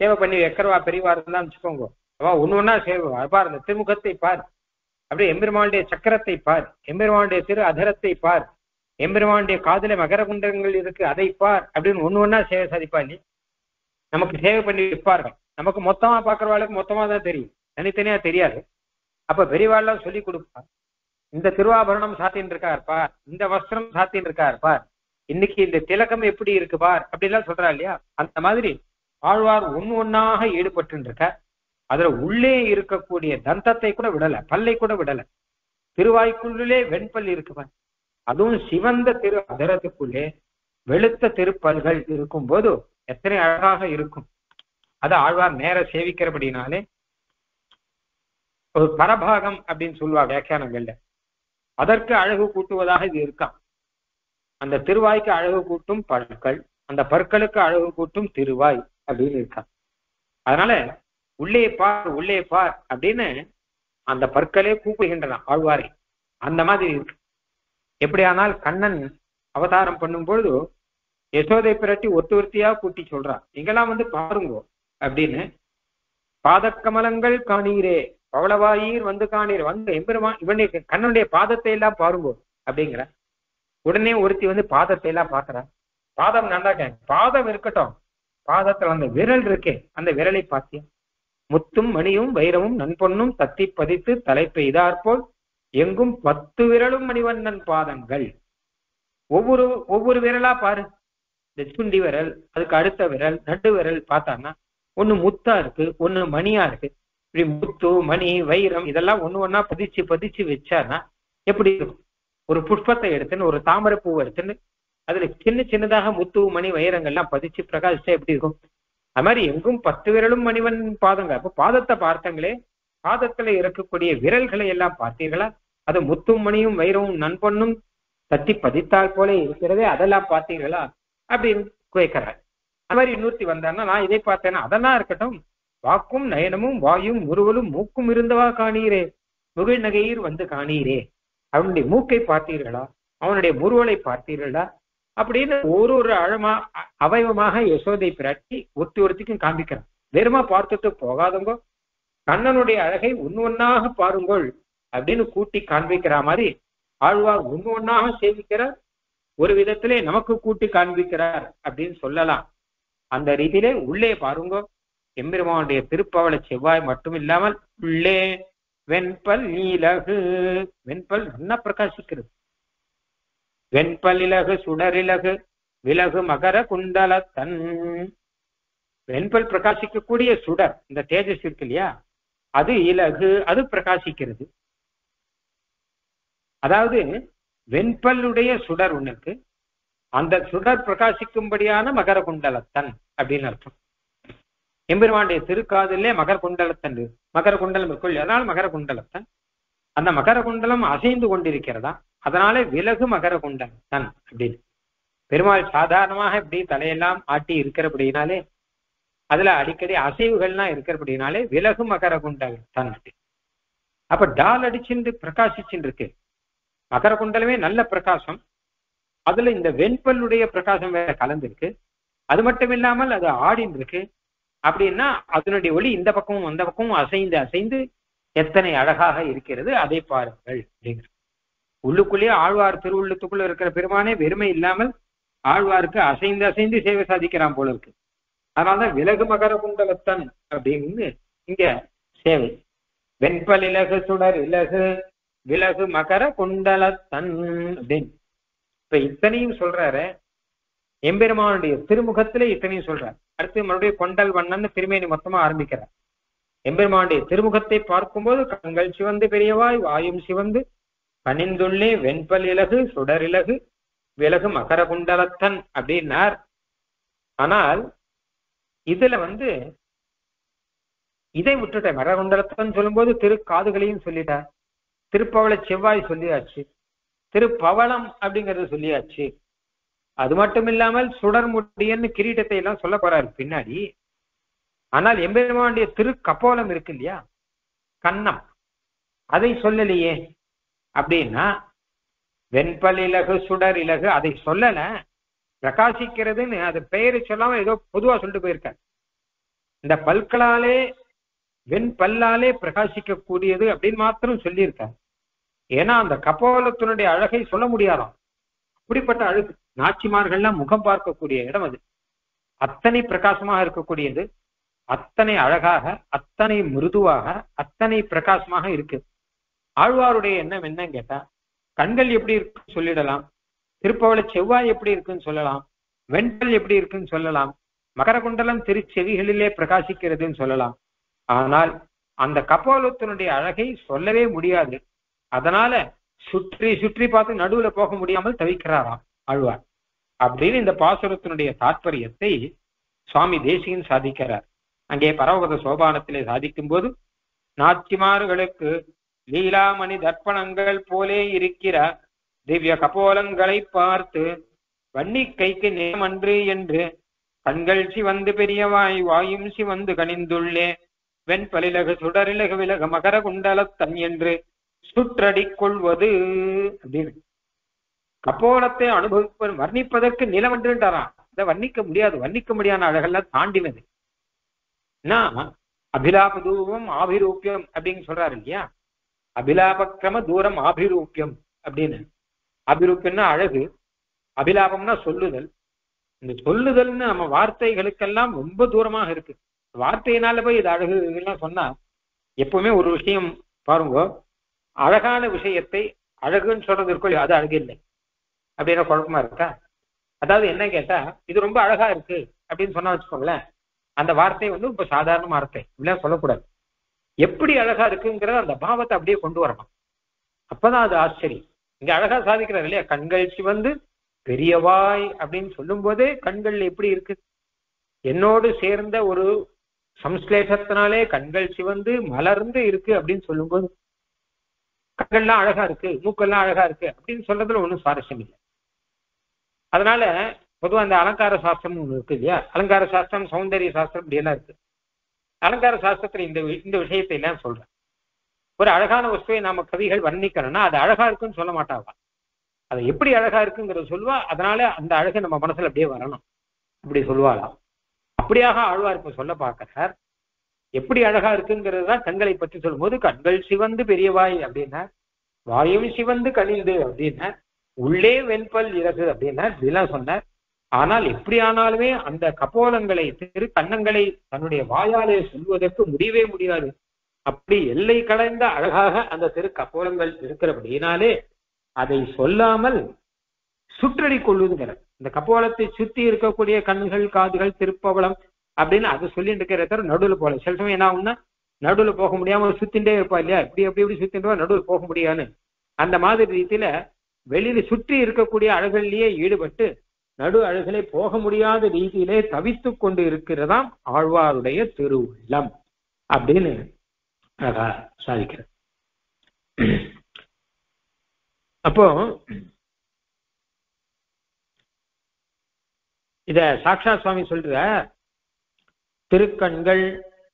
சேவை பண்ணி எக்கரவா பெரியவா இருந்தான்னு வச்சுக்கோங்க, அவா ஒண்ணு ஒன்னா சேவை பார், அந்த திருமுகத்தை பார், அப்படியே எம்பெருமானுடைய சக்கரத்தை பார், எம்பெருமானுடைய திரு அதரத்தை பார், எம்பெருமானுடைய காதல மகர குண்டங்கள் இருக்கு அதை பார் அப்படின்னு ஒண்ணு ஒன்னா சேவை சாதிப்பாங்க. நமக்கு சேவை பண்ணி வைப்பார்கள். நமக்கு மொத்தமா பார்க்கறவாளுக்கு மொத்தமா தான் தெரியும், தனித்தனியா தெரியாது. அப்ப பெரியவாள்லாம் சொல்லி கொடுப்பா, இந்த திருவாபரணம் சாத்தின்னு இருக்காருப்பா, இந்த வஸ்திரம் சாத்தின்னு இருக்காருப்பார், இன்னைக்கு இந்த திலக்கம் எப்படி இருக்குப்பார் அப்படிலாம் சொல்றா இல்லையா. அந்த மாதிரி ஆழ்வார் ஒன்னு ஒன்னாக ஈடுபட்டு இருக்கார். அதுல உள்ளே இருக்கக்கூடிய தந்தத்தை கூட விடல, பல்லை கூட விடல. திருவாய்க்குள்ளே வெண்பல் இருக்குப்பார், அதுவும் சிவந்த திரு அதரத்துக்குள்ளே வெளுத்த திருப்பல்கள் இருக்கும் போது எத்தனை அழகாக இருக்கும். அது ஆழ்வார் நேர சேவிக்கிறபடினாலே ஒரு பரபாகம் அப்படின்னு சொல்லுவா வியாக்கியானங்கள்ல, அதற்கு அழகு கூட்டுவதாக இது இருக்கான். அந்த திருவாய்க்கு அழகு கூட்டும் பற்கள், அந்த பற்களுக்கு அழகு கூட்டும் திருவாய் அப்படின்னு இருக்கான். அதனால உள்ளே பார் அப்படின்னு அந்த பற்களே கூப்பிடுகின்றன ஆழ்வாரை. அந்த மாதிரி இருக்கு. எப்படியானால் கண்ணன் அவதாரம் பண்ணும்பொழுது யசோதை பிரட்டி ஒத்துவர்த்தியா கூட்டி சொல்றான், இங்கெல்லாம் வந்து பாருங்கோ அப்படின்னு. பாதக்கமலங்கள் காணீரே பவளவாயீர் வந்து காணீர், வந்து எம்பெருமான் இவனுடைய கண்ணனுடைய பாதத்தை எல்லாம் பாருங்கோ அப்படிங்கிற. உடனே ஒருத்தி வந்து பாதத்தை எல்லாம் பார்க்கற, பாதம் நல்லா பாதம் இருக்கட்டும், பாதத்துல அந்த விரல் இருக்கே அந்த விரலை பார்த்திய. முத்தும் மணியும் வைரமும் நண்பொண்ணும் தத்தி பதித்து தலைப்பெய்தாற்போல் எங்கும் 10 விரலும் மணிவண்ணன் பாதங்கள். ஒவ்வொரு விரலா பாரு, இந்த சுண்டி விரல், அதுக்கு அடுத்த விரல், நட்டு விரல் பார்த்தான்னா ஒண்ணு முத்தா இருக்கு, ஒண்ணு மணியா இருக்கு. இப்படி முத்து மணி வைரம் இதெல்லாம் ஒண்ணு ஒன்னா பதிச்சு வச்சான்னா எப்படி இருக்கும். ஒரு புஷ்பத்தை எடுத்துன்னு, ஒரு தாமரை பூவை எடுத்துன்னு அதுல சின்னதாக முத்து மணி வைரங்கள்லாம் பதிச்சு பிரகாசிச்சா எப்படி இருக்கும். அது மாதிரி எங்கும் 10 விரலும் மணிவன் பாதங்கள். அப்போ பாதத்தை பார்த்தங்களே, பாதத்துல இருக்கக்கூடிய விரல்களை எல்லாம் பார்த்தீர்களா, அது முத்தும் மணியும் வைரமும் நண்பொண்ணும் தத்தி பதித்தால் போல இருக்கிறதே, அதெல்லாம் பார்த்தீர்களா அப்படின்னு கேட்கிறார். அது மாதிரி இன்னொருத்தி வந்தான்னா, நான் இதை பார்த்தேன்னா அதெல்லாம் இருக்கட்டும், வாக்கும் நயனமும் வாயும் முருவலும் மூக்கும் இருந்தவா காணீரே முகிழ்நகையீர் வந்து காணீரே, அவனுடைய மூக்கை பார்த்தீர்களா, उरवले पार्थीरा அப்படின்னு ஒரு ஆழமா அவயவமாக யசோதை பிராட்டி ஒத்தி ஒருத்திக்கும் காண்பிக்கிறார். வெறுமா பார்த்துட்டு போகாதங்க, கண்ணனுடைய அழகை ஒன்னொன்னாக பாருங்கள் அப்படின்னு கூட்டி காண்பிக்கிற மாதிரி ஆழ்வார் ஒன்னொன்னாக சேவிக்கிறார். ஒரு விதத்திலே நமக்கு கூட்டி காண்பிக்கிறார் அப்படின்னு சொல்லலாம். அந்த ரீதியிலே உள்ளே பாருங்க, எம்பெருமானுடைய திருப்பவள செவ்வாய் மட்டும் இல்லாமல் உள்ளே வெண்பல் நீலகு, வெண்பல் நல்லா பிரகாசிக்கிறது. வெண்பலிலகு சுடரிலகு விலகு மகர குண்டலத்தன், வெண்பல் பிரகாசிக்கக்கூடிய சுடர் இந்த தேஜஸ் இருக்கு இல்லையா, அது இலகு, அது பிரகாசிக்கிறது. அதாவது வெண்பல்லுடைய சுடர் ஒண்ணு இருக்கு, அந்த சுடர் பிரகாசிக்கும்படியான மகர குண்டலத்தன் அப்படின்னு அர்த்தம். எம்பெருமானுடைய திருக்காதிலே மகர குண்டலத்தன், மகர குண்டலம் இருக்குள், அதனால மகர குண்டலத்தன். அந்த மகர குண்டலம் அசைந்து கொண்டிருக்கிறதா, அதனாலே விலகு மகர குண்டம் தன் அப்படின்னு. பெருமாள் சாதாரணமாக இப்படி தலையெல்லாம் ஆட்டி இருக்கிறபடினாலே அதுல அடிக்கடி அசைவுகள்லாம் இருக்கிறபடினாலே விலகு மகர குண்டல் தன் அப்படின்னு. அப்ப டால் அடிச்சுண்டு பிரகாசிச்சுட்டு இருக்கு. மகர குண்டலமே நல்ல பிரகாசம், அதுல இந்த வெண்பல்லுடைய பிரகாசம் வேற கலந்துருக்கு. அது மட்டும் இல்லாமல் அது ஆடின்னு இருக்கு. அப்படின்னா அதனுடைய ஒளி இந்த பக்கமும் அந்த பக்கமும் அசைந்து அசைந்து எத்தனை அழகாக இருக்கிறது, அதை பாருங்கள் அப்படிங்கிற உள்ளுக்குள்ளேயே ஆழ்வார் திருவுள்ளத்துக்குள்ள இருக்கிற பெருமானே வெறுமை இல்லாமல் ஆழ்வாருக்கு அசைந்து அசைந்து சேவை சாதிக்கிறான் போல இருக்கு. அதனால்தான் விலகு மகர குண்டலத்தன் அப்படின்னு இங்க சேவை. வெண்பல் இலகு சுடர் இலகு விலகு மகர குண்டலத்தன் அப்படின்னு இப்ப இத்தனையும் சொல்றாரு. எம்பெருமானுடைய திருமுகத்திலே இத்தனையும் சொல்றாரு. அடுத்து மறுபடியும் கொண்டல் வண்ணன்னு திருமேனி மொத்தமா ஆரம்பிக்கிறார். எம்பெருமானுடைய திருமுகத்தை பார்க்கும்போது கண்கள் சிவந்து பெரியவாய் வாயும் சிவந்து பணிந்துள்ளே வெண்பல் இலகு சுடர் இலகு விலகு மகர குண்டலத்தன் அப்படின்னார். ஆனால் இதுல இதை விட்டுட்டார். மகர குண்டலத்தன் சொல்லும்போது திரு காதுகளையும் சொல்லிட்டார், திருப்பவள செவ்வாய் சொல்லியாச்சு, திருப்பவளம் அப்படிங்கறது சொல்லியாச்சு. அது மட்டும் இல்லாமல் சுடர் முடியன்னு கிரீட்டத்தை எல்லாம் சொல்ல போறாரு பின்னாடி. ஆனால் எம்பெருமானுடைய திரு கபோலம் இருக்கு இல்லையா, கண்ணம், அதை சொல்லலையே அப்படின்னா வெண்பல் இலகு சுடர் இலகு அதை சொல்லல, பிரகாசிக்கிறதுன்னு அது பெயரை சொல்லாம ஏதோ பொதுவா சொல்லிட்டு போயிருக்காரு. இந்த பல்களாலே வெண்பல்லாலே பிரகாசிக்க கூடியது அப்படின்னு மாத்திரம் சொல்லியிருக்காரு. ஏன்னா அந்த கபோலத்தினுடைய அழகை சொல்ல முடியாதாம். அப்படிப்பட்ட அழகு நாச்சிமார்கள்லாம் முகம் பார்க்கக்கூடிய இடம் அது. அத்தனை பிரகாசமாக இருக்கக்கூடியது, அத்தனை அழகாக, அத்தனை மிருதுவாக, அத்தனை பிரகாசமாக இருக்கு. ஆழ்வாருடைய எண்ணம் என்னன்னு கேட்டா கண்கள் எப்படி இருக்குன்னு சொல்லிடலாம், திருப்பவள செவ்வாய் எப்படி இருக்குன்னு சொல்லலாம், வெண்பல் எப்படி இருக்குன்னு சொல்லலாம், மகர குண்டலம் திருச்செவிகளிலே பிரகாசிக்கிறதுன்னு சொல்லலாம். ஆனால் அந்த கபோலத்தினுடைய அழகை சொல்லவே முடியாது. அதனால சுற்றி சுற்றி பார்த்து நடுவுல போக முடியாமல் தவிக்கிறாராம் ஆழ்வார் அப்படின்னு இந்த பாசுரத்தினுடைய தாற்பயத்தை சுவாமி தேசிகன் சாதிக்கிறார். அங்கே பரவகத சோபானத்திலே சாதிக்கும் போது நாச்சிமார்களுக்கு லீலாமணி தர்ப்பணங்கள் போலே இருக்கிற திவ்ய கபோலங்களை பார்த்து வன்னி கைக்கு நேமன்று என்று கண்கள் சிவந்து பெரியவாய் வாயும் சிவந்து கணிந்துள்ளே வெண்பலிலகு சுடரிலகு விலக மகர குண்டலத்தன் என்று சுற்றடி கொள்வது அப்படின்னு. கபோலத்தை அனுபவிப்பது வர்ணிப்பதற்கு நிலமன்றுட்டாராம். அதை வர்ணிக்க முடியாது, வர்ணிக்க முடியாத அழகெல்லாம் தாண்டினது. அபிலாப தூரம் ஆபிரூபியம் அப்படின்னு சொல்றாரு இல்லையா, அபிலாபக்கிரம தூரம் ஆபிரூபியம் அப்படின்னு. அபிரூபியம்னா அழகு, அபிலாபம்னா சொல்லுதல். இந்த சொல்லுதல்னு நம்ம வார்த்தைகளுக்கெல்லாம் ரொம்ப தூரமாக இருக்கு. வார்த்தையினால போய் இது அழகு எல்லாம் சொன்னா எப்பவுமே ஒரு விஷயம் பாருங்க, அழகான விஷயத்தை அழகுன்னு சொல்றது இருக்கோ, அது அழகு இல்லை அப்படின்னா குழப்பமா இருக்கா? அதாவது என்ன கேட்டா இது ரொம்ப அழகா இருக்கு அப்படின்னு சொன்னா வச்சுக்கோங்களேன், அந்த வார்த்தை இப்ப சாதாரண வார்த்தை இப்படிலாம் சொல்லக்கூடாது. எப்படி அழகா இருக்குங்கிறத அந்த பாவத்தை அப்படியே கொண்டு வரணும். அப்பதான் அது ஆச்சரியம். இங்க அழகா சாதிக்கிறார் இல்லையா, கண்கள் சிவந்து பெரியவாய் அப்படின்னு சொல்லும் போதே கண்கள் எப்படி இருக்கு, என்னோடு சேர்ந்த ஒரு சம்ஸ்லேஷத்தினாலே கண்கள் சிவந்து மலர்ந்து இருக்கு அப்படின்னு சொல்லும் போது கண்கள்லாம் அழகா இருக்கு, மூக்கெல்லாம் அழகா இருக்கு அப்படின்னு சொல்றதுல ஒன்றும் சுவாரஸ்யம் இல்லை. அதனால பொதுவாக அந்த அலங்கார சாஸ்திரம் ஒன்று இருக்கு இல்லையா, அலங்கார சாஸ்திரம் சௌந்தரிய சாஸ்திரம் இப்படி எல்லாம் இருக்கு. அலங்கார சாஸ்திரத்துல இந்த விஷயத்தை எல்லாம் சொல்றேன். ஒரு அழகான வஸ்துவை நாம கவிகள் வர்ணிக்கணும்னா அது அழகா இருக்குன்னு சொல்ல மாட்டாவா, அது எப்படி அழகா இருக்குங்கிறத சொல்லுவா. அதனால அந்த அழகை நம்ம மனசுல அப்படியே வரணும் இப்படி சொல்லுவாளா. அப்படியாக ஆழ்வார் இப்ப சொல்ல பார்க்கிறார். எப்படி அழகா இருக்குங்கிறது தான் கண்களை பற்றி சொல்லும்போது கண்கள் சிவந்து பெரியவாய் அப்படின்னா, வாயும் சிவந்து கனிந்து அப்படின்னா, உள்ளே வெண்பல் இறகு அப்படின்னா இதெல்லாம் சொன்னார். ஆனால் எப்படியானாலுமே அந்த கபோலங்களை திரு கண்ணங்களை தன்னுடைய வாயாலே சொல்வதற்கு முடியவே முடியாது. அப்படி எல்லை கலைந்த அழகாக அந்த திரு கபோலங்கள் இருக்கிறபடியினாலே அதை சொல்லாமல் சுற்றடி கொள்ளுதுங்கிற இந்த கபோலத்தை சுத்தி இருக்கக்கூடிய கண்கள் காதுகள் திருப்பவளம் அப்படின்னு அதை சொல்லிட்டு இருக்கிற தர நடுவில் போகல. சில சமயம் என்ன ஆகும்னா நடுவில் போக முடியாம சுத்தின்ண்டே இருப்பா இல்லையா, இப்படி எப்படி எப்படி சுத்தின்றவா நடுவில் போக முடியாது. அந்த மாதிரி ரீதியில வெளியில சுற்றி இருக்கக்கூடிய அழகுகளிலேயே ஈடுபட்டு நடு அழகிலே போக முடியாத ரீதியிலே தவித்து கொண்டு இருக்கிறதாம் ஆழ்வாருடைய திருவுள்ளம் அப்படின்னு அழகா சாதிக்கிற. அப்போ இத சாக்ஷா சுவாமி சொல்ற திருக்கண்கள்,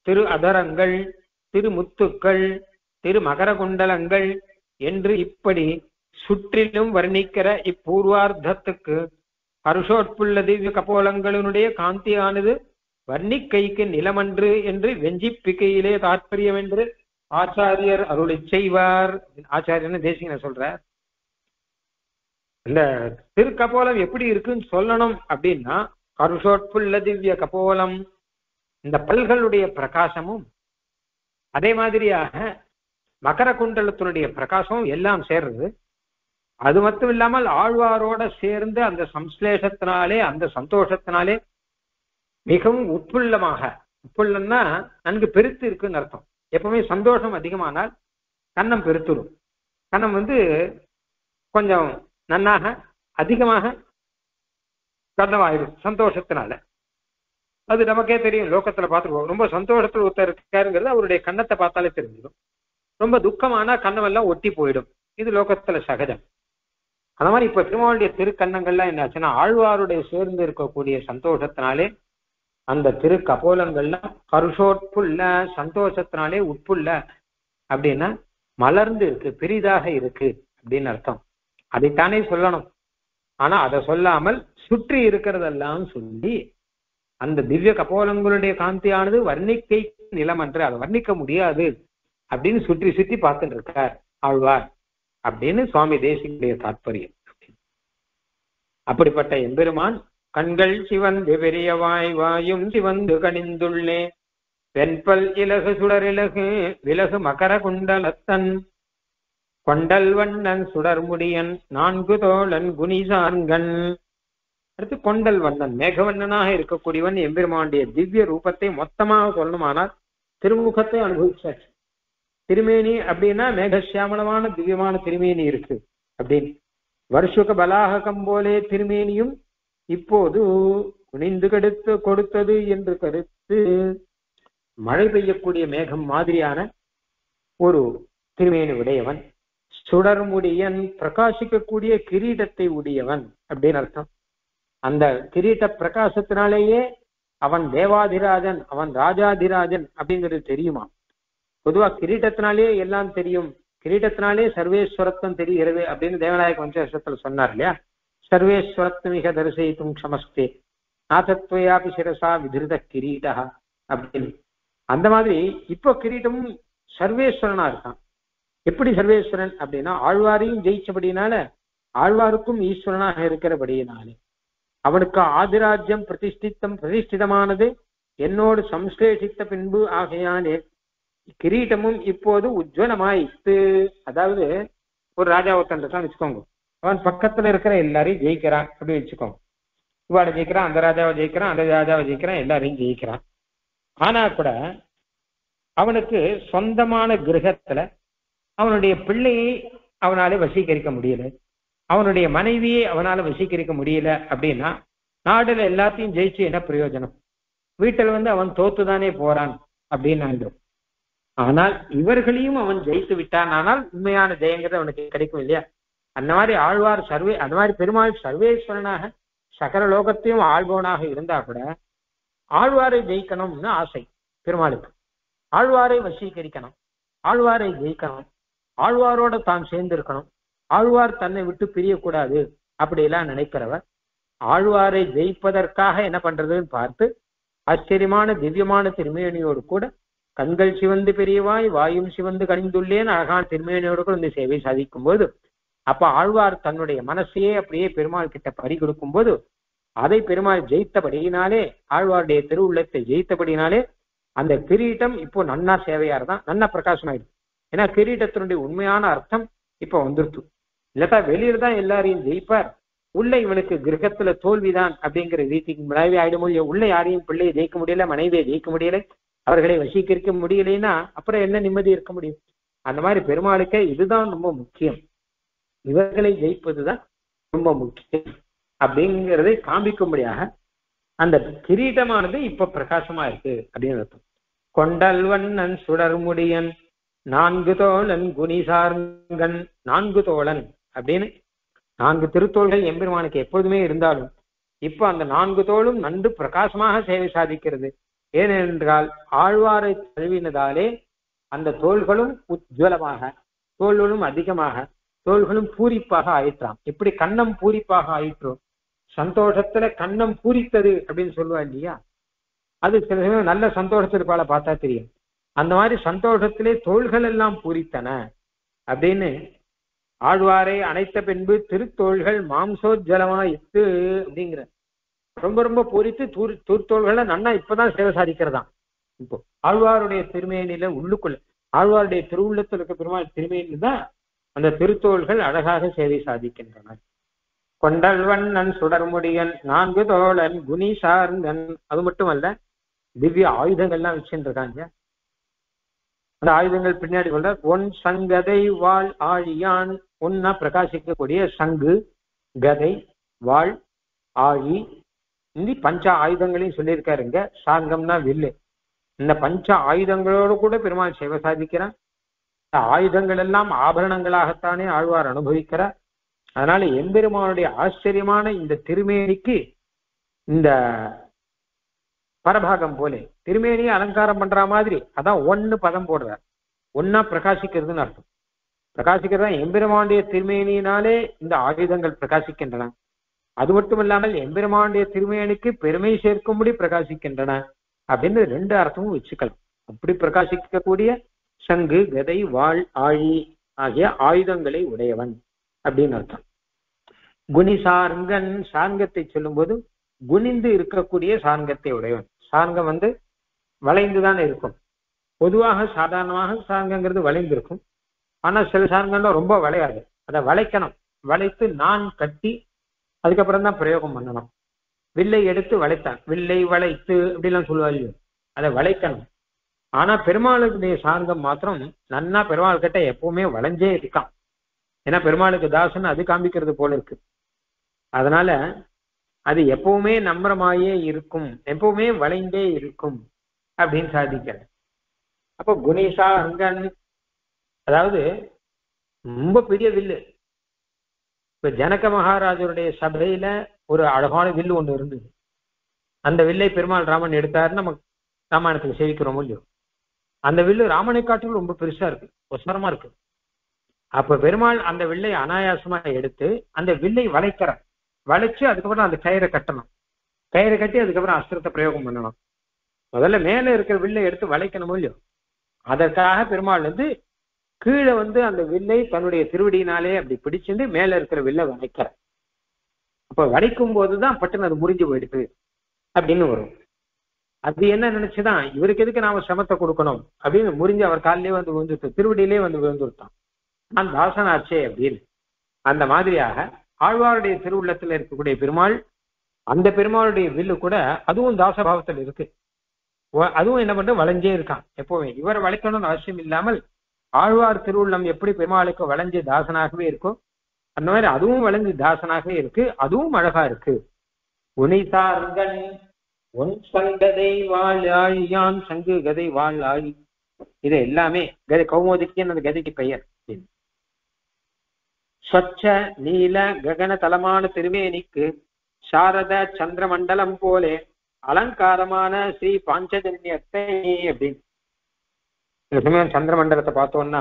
திரு அதரங்கள், திருமுத்துக்கள், திரு மகர குண்டலங்கள் என்று இப்படி சுற்றிலும் வர்ணிக்கிற இப்பூர்வார்த்தத்துக்கு பருஷோட்புள்ள திவ்ய கபோலங்களினுடைய காந்தியானது வர்ணிக்கைக்கு நிலமன்று என்று வெஞ்சிப்பிக்கையிலே தாற்பயம் என்று ஆச்சாரியர் அருளை செய்வார். ஆச்சாரியன்னு தேசிகன் சொல்றார். இந்த திருக்கபோலம் எப்படி இருக்குன்னு சொல்லணும் அப்படின்னா கருஷோட்புள்ள திவ்ய கபோலம், இந்த பல்களுடைய பிரகாசமும் அதே மாதிரியாக மகர குண்டலத்தினுடைய பிரகாசமும் எல்லாம் சேர்றது. அது மட்டும் இல்லாமல் ஆழ்வாரோட சேர்ந்து அந்த சம்ஸ்லேஷத்தினாலே அந்த சந்தோஷத்தினாலே மிகவும் உட்புள்ளமாக, உட்புள்ளம்னா நன்கு பெருத்து இருக்குன்னு அர்த்தம். எப்பவுமே சந்தோஷம் அதிகமானால் கன்னம் பெருத்துடும். கன்னம் கொஞ்சம் நன்னாக அதிகமாக கன்னமாயிடும் சந்தோஷத்தினால. அது நமக்கே தெரியும், லோகத்துல பார்த்துருவோம். ரொம்ப சந்தோஷத்துல ஒருத்தர் இருக்காருங்கிறது அவருடைய கன்னத்தை பார்த்தாலே தெரிஞ்சிடும். ரொம்ப துக்கமானா கண்ணமெல்லாம் ஒட்டி போயிடும். இது லோகத்துல சகஜம். அந்த மாதிரி இப்ப திருமாவளுடைய திருக்கண்ணங்கள்லாம் என்னாச்சுன்னா ஆழ்வாருடைய சேர்ந்து இருக்கக்கூடிய சந்தோஷத்தினாலே அந்த திரு கபோலங்கள்லாம் கருஷோட்புள்ள சந்தோஷத்தினாலே உட்புள்ள அப்படின்னா மலர்ந்து இருக்கு, பெரிதாக இருக்கு அப்படின்னு அர்த்தம். அதைத்தானே சொல்லணும். ஆனா அதை சொல்லாமல் சுற்றி இருக்கிறதெல்லாம் சொல்லி அந்த திவ்ய கபோலங்களுடைய காந்தியானது வர்ணிக்கை நிலமன்று, அதை வர்ணிக்க முடியாது அப்படின்னு சுற்றி சுற்றி பார்த்துட்டு இருக்கார் ஆழ்வார் அப்படின்னு சுவாமி தேசிகனுடைய தாற்பயம். அப்படிப்பட்ட எம்பெருமான் கண்கள் சிவந்து பெரியவாய், வாயும் சிவந்து கனிந்துள்ளே, வெண்பல் இலகு சுடரிலகு விலகு மகர குண்டலத்தன், கொண்டல் வண்ணன் சுடர்முடியன் நான்கு தோழன் குனிசார்கன். அடுத்து கொண்டல் வண்ணன் மேகவண்ணனாக இருக்கக்கூடியவன் எம்பெருமானுடைய திவ்ய ரூபத்தை மொத்தமாக சொல்லணுமானால் திருமுகத்தை அனுபவிச்சார். திருமேனி அப்படின்னா மேகசியாமளமான திவ்யமான திருமேனி இருக்கு அப்படின்னு. வருஷுக பலாககம் போலே திருமேனியும் இப்போது குனிந்து கெடுத்து கொடுத்தது என்று கருத்து மழை பெய்யக்கூடிய மேகம் மாதிரியான ஒரு திருமேனி உடையவன், சுடர்முடியன் பிரகாசிக்கக்கூடிய கிரீடத்தை உடையவன் அப்படின்னு அர்த்தம். அந்த கிரீட பிரகாசத்தினாலேயே அவன் தேவாதிராஜன், அவன் ராஜாதிராஜன் அப்படிங்கிறது தெரியுமா. பொதுவா கிரீட்டத்தினாலே எல்லாம் தெரியும், கிரீட்டத்தினாலே சர்வேஸ்வரத்துவம் தெரிகிறது அப்படின்னு தேவநாயக வம்சத்துல சொன்னார் இல்லையா. சர்வேஸ்வரத்வமிக தரிசயித்தும் க்ஷமஸ்தே நாதத்வயாபி சிரசா விதிருத கிரீடா அப்படின்னு. அந்த மாதிரி இப்போ கிரீட்டமும் சர்வேஸ்வரனா இருக்கான். எப்படி சர்வேஸ்வரன் அப்படின்னா ஆழ்வாரையும் ஜெயிச்சபடினால, ஆழ்வாருக்கும் ஈஸ்வரனாக இருக்கிறபடியினாலே அவனுக்கு ஆதிராஜ்யம் பிரதிஷ்டிதமானது என்னோடு சம்ஸ்லேஷித்த பின்பு. ஆகையானே கிரீட்டமும் இப்போது உஜ்வலமாயிட்டு, அதாவது ஒரு ராஜா ஒருத்தன் இருக்கான்னு வச்சுக்கோங்க, அவன் பக்கத்துல இருக்கிற எல்லாரையும் ஜெயிக்கிறான் அப்படின்னு வச்சுக்கோங்க. இவாளை ஜெயிக்கிறான், அந்த ராஜாவை ஜெயிக்கிறான், அந்த ராஜாவை ஜெயிக்கிறான், எல்லாரையும் ஜெயிக்கிறான். ஆனா கூட அவனுக்கு சொந்தமான கிரகத்துல அவனுடைய பிள்ளையை அவனால வசீகரிக்க முடியல, அவனுடைய மனைவியை அவனால வசீகரிக்க முடியல அப்படின்னா நாடுல எல்லாத்தையும் ஜெயிச்சு என்ன பிரயோஜனம். வீட்டில் அவன் தோத்துதானே போறான் அப்படின்னு. ஆனால் இவர்களையும் அவன் ஜெயித்து விட்டான். ஆனால் உண்மையான ஜெயங்கிறது அவனுக்கு கிடைக்கும் இல்லையா. அந்த மாதிரி ஆழ்வார் அந்த மாதிரி பெருமாள் சர்வேஸ்வரனாக சகல லோகத்தையும் ஆள்பவனாக இருந்தா கூட ஆழ்வாரை ஜெயிக்கணும்னு ஆசை பெருமாளுக்கு. ஆழ்வாரை வசீகரிக்கணும், ஆழ்வாரை ஜெயிக்கணும், ஆழ்வாரோட தான் சேர்ந்து இருக்கணும், ஆழ்வார் தன்னை விட்டு பிரியக்கூடாது அப்படியெல்லாம் நினைக்கிறவர் ஆழ்வாரை ஜெயிப்பதற்காக என்ன பண்றதுன்னு பார்த்து ஆச்சரியமான திவ்யமான திருமேனியோடு கூட கண்கள் சிவந்து பெரியவாய் வாயும் சிவந்து கனிந்துள்ளேன்னு அழகான திருமேனியோடு கூட இந்த சேவை சாதிக்கும் போது அப்ப ஆழ்வார் தன்னுடைய மனசையே அப்படியே பெருமாள் கிட்ட பறி கொடுக்கும் போது அதை பெருமாள் ஜெயித்தபடியினாலே ஆழ்வாருடைய திருவுள்ளத்தை ஜெயித்தபடியினாலே அந்த கிரீட்டம் இப்போ நன்னா சேவையார் தான் நன்னா பிரகாசமாயிடுது ஏன்னா கிரீட்டத்தினுடைய உண்மையான அர்த்தம் இப்ப வந்துருச்சு இல்லட்டா வெளியில தான் எல்லாரையும் ஜெயிப்பார் உள்ள இவனுக்கு கிரகத்துல தோல்விதான் அப்படிங்கிற ரீதிக்கு மனைவி ஆயிடும் இல்லையோ உள்ள யாரையும் பிள்ளையை ஜெயிக்க முடியல மனைவியை ஜெயிக்க முடியல அவர்களை வசீகரிக்க முடியலைன்னா அப்புறம் என்ன நிம்மதி இருக்க முடியும் அந்த மாதிரி பெருமாளுக்கே இதுதான் ரொம்ப முக்கியம் இவர்களை ஜெயிப்பதுதான் ரொம்ப முக்கியம் அப்படிங்கிறதை காண்பிக்கும்படியாக அந்த கிரீட்டமானது இப்ப பிரகாசமா இருக்கு அப்படின்னு அர்த்தம் கொண்டல் வண்ணன் சுடர்முடியன் நான்கு தோழன் குணிசார்கன் நான்கு தோழன் அப்படின்னு நான்கு திருத்தோள்கள் எம்பெருமானுக்கு எப்பொழுதுமே இருந்தாலும் இப்ப அந்த நான்கு தோளும் நன்கு பிரகாசமாக சேவை சாதிக்கிறது ஏனென்றால் ஆழ்வாரை தழுவினதாலே அந்த தோள்களும் உஜ்வலமாக தோள்களும் அதிகமாக தோள்களும் பூரிப்பாக ஆயிற்றாம் இப்படி கண்ணம் பூரிப்பாக ஆயிற்றும் சந்தோஷத்துல கண்ணம் பூரித்தது அப்படின்னு சொல்லுவா இல்லையா அது சில சமயம் நல்ல சந்தோஷத்திற்கால பார்த்தா தெரியும் அந்த மாதிரி சந்தோஷத்திலே தோள்கள் எல்லாம் பூரித்தன அப்படின்னு ஆழ்வாரை அணைத்த பின்பு திருத்தோள்கள் மாம்சோஜ்வலமாயிற்று அப்படிங்கிற ரொம்ப ரொம்ப பூரித்து திருத்தோள்களை நன்னா இப்பதான் சேவை சாதிக்கிறதாம் இப்போ ஆழ்வாருடைய திருமேனில உள்ளுக்குள்ள ஆழ்வாருடைய திருவுள்ளத்தில் இருக்க பெருமாள் திருமேனில தான் அந்த திருத்தோள்கள் அழகாக சேவை சாதிக்கின்றன கொண்டல் வண்ணன் சுடர்முடியன் நான்கு தோழன் குணி சார்ந்தன் அது மட்டுமல்ல திவ்ய ஆயுதங்கள்லாம் வச்சுருக்காங்க அந்த ஆயுதங்கள் பின்னாடி கொண்ட ஒன் சங்கதை வாழ் ஆழியான் ஒன்னா பிரகாசிக்கக்கூடிய சங்கு கதை வாழ் ஆழி இந்த பஞ்ச ஆயுதங்களையும் சொல்லியிருக்காருங்க சாங்கம்னா வில்லு இந்த பஞ்ச ஆயுதங்களோடு கூட பெருமாள் சேவை சாதிக்கிறான் ஆயுதங்கள் எல்லாம் ஆபரணங்களாகத்தானே ஆழ்வார் அனுபவிக்கிறார் அதனால எம்பெருமானுடைய ஆச்சரியமான இந்த திருமேனிக்கு இந்த பரபாகம் போல திருமேனியை அலங்காரம் பண்ற மாதிரி அதான் ஒன்னு பதம் போடுறார் ஒன்னா பிரகாசிக்கிறதுன்னு அர்த்தம் பிரகாசிக்கிறதா எம்பெருமானுடைய திருமேனியினாலே இந்த ஆயுதங்கள் பிரகாசிக்கின்றன அது மட்டும் இல்லாமல் எம்பெருமானுடைய திருமேனிக்கு பெருமை சேர்க்கும்படி பிரகாசிக்கின்றன அப்படின்னு ரெண்டு அர்த்தமும் வச்சுக்கலாம் அப்படி பிரகாசிக்கக்கூடிய சங்கு கதை வாழ் ஆழி ஆகிய ஆயுதங்களை உடையவன் அப்படின்னு அர்த்தம் குணி சார்ங்கன் சார்ங்கத்தை சொல்லும் போது குனிந்து இருக்கக்கூடிய சார்ங்கத்தை உடையவன் சார்ங்கம் வளைந்துதான் இருக்கும் பொதுவாக சாதாரணமாக சார்ங்கிறது வளைந்து இருக்கும் ஆனா சில சார்ங்கெல்லாம் ரொம்ப வளையாது அதை வளைக்கணும் வளைத்து நான் கட்டி அதுக்கப்புறம் தான் பிரயோகம் பண்ணணும் வில்லை எடுத்து வளைத்தான் வில்லை வளைத்து அப்படிலாம் சொல்லுவாங்க அதை வளைக்கணும் ஆனா பெருமாளுடைய சார்ங்கம் மாத்திரம் நன்னா பெருமாள் கிட்ட எப்பவுமே வளைஞ்சே இருக்கான் ஏன்னா பெருமாளுக்கு தாசன் அது காமிக்கிறது போல இருக்கு அதனால அது எப்பவுமே நம்பரமாயே இருக்கும் எப்பவுமே வளைந்தே இருக்கும் அப்படின்னு சாதிக்கிற அப்போ குணேஷா அங்கன் அதாவது ரொம்ப பெரிய வில்லு இப்ப ஜனக மகாராஜருடைய சபையில ஒரு அழகான வில்லு ஒண்ணு இருந்தது அந்த வில்லை பெருமாள் ராமன் எடுத்தாருன்னு நம்ம ராமாயணத்துக்கு சேவிக்கிறோமோ இல்லையோ அந்த வில்லு ராமனை காட்டிலும் ரொம்ப பெருசா இருக்கு ஒசரமா இருக்கு அப்ப பெருமாள் அந்த வில்லை அனாயாசமா எடுத்து அந்த வில்லை வளைக்கிறார் வளைச்சு அதுக்கப்புறம் அந்த கயிறை கட்டணும் கயிறை கட்டி அதுக்கப்புறம் அஸ்திரத்தை பிரயோகம் பண்ணணும் முதல்ல மேல இருக்கிற வில்லை எடுத்து வளைக்கணும் இல்லையோ அதற்காக பெருமாள் கீழே அந்த வில்லை தன்னுடைய திருவடியினாலே அப்படி பிடிச்சிருந்து மேல இருக்கிற வில்லை வளைக்கிறார் அப்ப வளைக்கும் போதுதான் பட்டுன்னு அது முறிஞ்சு போயிடுது அப்படின்னு வரும் அது என்ன நினைச்சுதான் இவருக்கு எதுக்கு நாம சிரமத்தை கொடுக்கணும் அப்படின்னு முறிஞ்சு அவர் காலிலேயே விழுந்துருத்தோம் திருவடியிலே விழுந்துருத்தான் நான் தாசனாச்சே அப்படின்னு அந்த மாதிரியாக ஆழ்வாருடைய திருவுள்ளத்துல இருக்கக்கூடிய பெருமாள் அந்த பெருமாளுடைய வில்லு கூட அதுவும் தாசபாவத்தில் இருக்கு அதுவும் என்ன பண்ற வளைஞ்சே இருக்கான் எப்பவுமே இவர் வளைக்கணும்னு அவசியம் இல்லாமல் ஆழ்வார் திருவுள்ளம் எப்படி பெருமாளுக்கு வளைஞ்சு தாசனாகவே இருக்கோ அந்த மாதிரி அதுவும் வளைஞ்சு தாசனாகவே இருக்கு அதுவும் அழகா இருக்கு உனிதார்கன் உன் சங்கதை வாழ் ஆழியான் சங்கு கதை வாழ் ஆழி இது எல்லாமே கதை கௌமோதிக்கு அந்த கதைக்கு பெயர் ஸ்வச்ச நீல ககன தலமான திருமேனிக்கு சாரத சந்திர மண்டலம் போலே அலங்காரமான ஸ்ரீ பாஞ்சஜன்யத்தை அப்படின்னு சந்திரமண்டலத்தை பார்த்தோம்னா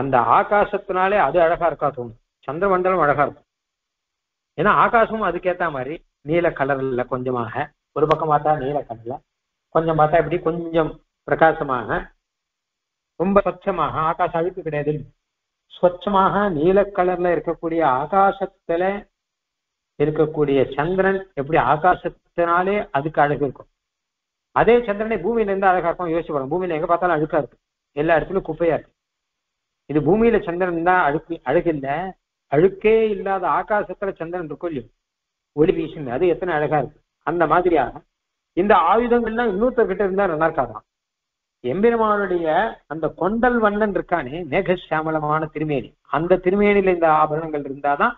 அந்த ஆகாசத்தினாலே அது அழகா இருக்கா தோணும், சந்திரமண்டலம் அழகா இருக்கும். ஏன்னா ஆகாசமும் அதுக்கேற்ற மாதிரி நீல கலர்ல கொஞ்சமாக, ஒரு பக்கம் பார்த்தா நீல கலர்ல, கொஞ்சம் பார்த்தா இப்படி கொஞ்சம் பிரகாசமாக, ரொம்ப ஸ்வச்சமாக, ஆகாச அழுக்கு கிடையாது, ஸ்வச்சமாக நீல கலர்ல இருக்கக்கூடிய ஆகாசத்துல இருக்கக்கூடிய சந்திரன் எப்படி ஆகாசத்தினாலே அதுக்கு அழகு இருக்கும், அதே சந்திரனை பூமியில இருந்து அழகா இருக்கும். யோசிச்சு பாருங்க, பூமியில எங்க பார்த்தாலும் அழுக்கா இருக்கு, எல்லா இடத்துலயும் குப்பையா இருக்கு. இது பூமியில சந்திரன் தான் அழுக்கு, அழகில்லை. அழுக்கே இல்லாத ஆகாசத்துல சந்திரன் இருக்கும் இல்லையோ, ஒளி வீசும், அது எத்தனை அழகா இருக்கு. அந்த மாதிரியாக இந்த ஆயுதங்கள்லாம் இன்னொருத்தர்கிட்ட இருந்தா நல்லா இருக்காதான். எம்பெருமானுடைய அந்த கொண்டல் வண்ணன் இருக்கானே, மேகசியாமலமான திருமேனி, அந்த திருமேனியில இந்த ஆபரணங்கள் இருந்தாதான்,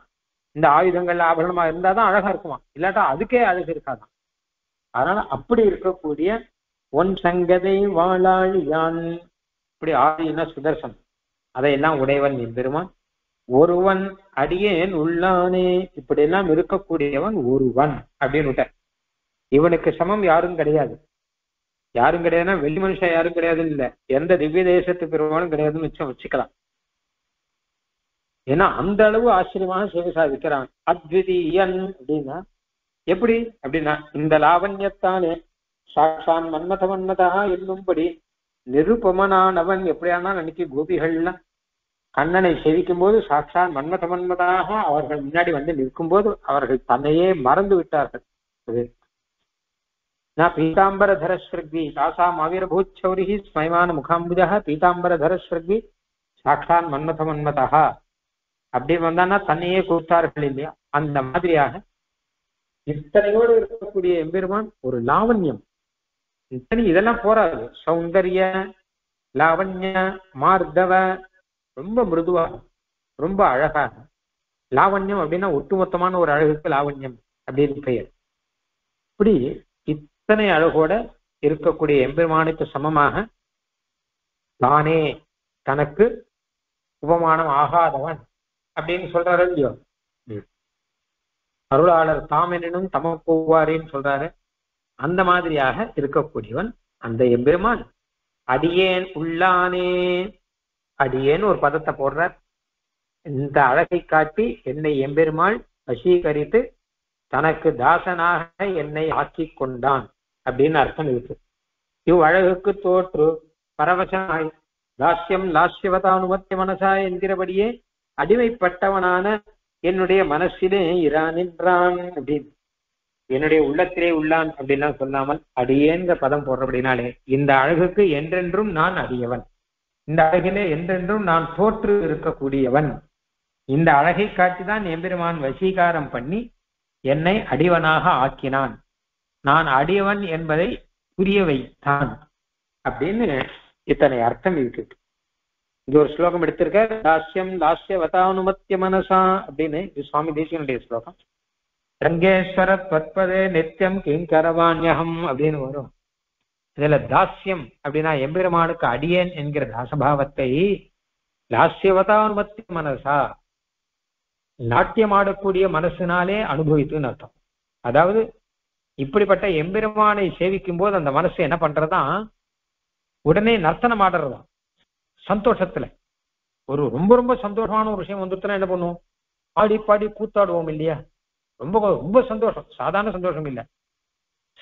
இந்த ஆயுதங்கள் ஆபரணமா இருந்தாதான் அழகா இருக்குமா, இல்லாட்டா அதுக்கே அழகு இருக்காதான். அதனால அப்படி இருக்கக்கூடிய ஒன் சங்கதை வாழாழியான், இப்படி ஆழினா சுதர்சன், அதையெல்லாம் உடையவன் எம்பெருமான். ஒருவன் அடியேன் உள்ளானே, இப்படி எல்லாம் இருக்கக்கூடியவன் ஒருவன் அப்படின்னு விட்டார். இவனுக்கு சமம் யாரும் கிடையாது, யாரும் கிடையாதுன்னா வெளி மனுஷன் யாரும் கிடையாதுன்னு இல்லை, எந்த திவ்ய தேசத்து பெருமானும் கிடையாதுன்னு வச்சுக்கலாம். ஏன்னா அந்த அளவு ஆச்சரியமாக சேவை சாதிக்கிறான். அத்விதீயன் அப்படின்னா எப்படி அப்படின்னா, இந்த லாவண்யத்தானே சாட்சான் மன்மத மன்மதா என்னும்படி நிருபமனானவன். எப்படியானா அன்னைக்கு கோபிகள்லாம் கண்ணனை சேவிக்கும் போது சாட்சான் மன்மத மன்மதாக அவர்கள் முன்னாடி வந்து நிற்கும் போது அவர்கள் தன்னையே மறந்து விட்டார்கள். நான் பீதாம்பரதரஸ்வர்வி தாசாம் ஆவிரபூச்சௌரிஹி ஸ்மயமான முகாம்புஜா பீதாம்பரதரஸ்வர்வி சாட்சான் மன்மத மன்மதா அப்படின்னு வந்தான்னா தன்னையே கூத்தார்கள் இல்லையா. அந்த மாதிரியாக இத்தனையோடு இருக்கக்கூடிய எம்பெருமான் ஒரு லாவண்யம். இத்தனை இதெல்லாம் போறாது, சௌந்தரிய லாவண்ய மார்தவ, ரொம்ப மிருதுவாக ரொம்ப அழகாக. லாவண்யம் அப்படின்னா ஒட்டுமொத்தமான ஒரு அழகுக்கு லாவண்யம் அப்படின்னு பெயர். இப்படி இத்தனை அழகோட இருக்கக்கூடிய எம்பெருமானுக்கு சமமாக தானே தனக்கு உபமானம் ஆகாதவன் அப்படின்னு சொல்றாரு இல்லையோ. அருளாளர் தாமெனும் தமப்போவாரேன்னு சொல்றாரு. அந்த மாதிரியாக இருக்கக்கூடியவன் அந்த எம்பெருமான். அடியேன் உள்ளானே, அடியேன்னு ஒரு பதத்தை போடுறார். இந்த அழகை காட்டி என்னை எம்பெருமாள் வசீகரித்து தனக்கு தாசனாக என்னை ஆக்கி கொண்டான் அப்படின்னு அர்த்தம் இருக்கு. இவ் அழகுக்கு தோற்று பரவசனாய் லாஸ்யம் லாஸ்யவதானுமத்திய மனசா என்கிறபடியே அடிமைப்பட்டவனான என்னுடைய மனசிலே இரான் நின்றான் அப்படின்னு, என்னுடைய உள்ளத்திலே உள்ளான் அப்படின்லாம் சொல்லாமல் அடியேங்கிற பதம் போடுறபடினாலே இந்த அழகுக்கு என்றென்றும் நான் அடியவன், இந்த அழகிலே என்றென்றும் நான் தோற்று இருக்கக்கூடியவன். இந்த அழகை காட்டிதான் எம்பெருமான் வசீகாரம் பண்ணி என்னை அடிவனாக ஆக்கினான், நான் அடியவன் என்பதை புரிய வைத்தான் அப்படின்னு இத்தனை அர்த்தம் இருக்கு. இது ஒரு ஸ்லோகம் எடுத்திருக்க, லாஸ்யம் லாஸ்யவதானுமத்திய மனசா அப்படின்னு, இது சுவாமி தேசிகனுடைய ஸ்லோகம். ரங்கேஸ்வர பத்பதே நித்தியம் கிங்கரவாண்யகம் அப்படின்னு வரும். இதுல தாஸ்யம் அப்படின்னா எம்பெருமானுக்கு அடியேன் என்கிற தாசபாவத்தை லாஸ்யவதானுமத்திய மனசா, நாட்டியமாடக்கூடிய மனசுனாலே அனுபவித்துன்னு அர்த்தம். அதாவது இப்படிப்பட்ட எம்பெருமானை சேவிக்கும் போது அந்த மனசு என்ன பண்றதான், உடனே நர்த்தனம் ஆடுறதான். சந்தோஷத்துல ஒரு ரொம்ப ரொம்ப சந்தோஷமான ஒரு விஷயம் வந்துட்டுனா என்ன பண்ணுவோம், பாடி பாடி கூத்தாடுவோம் இல்லையா. ரொம்ப ரொம்ப சந்தோஷம், சாதாரண சந்தோஷம் இல்லை,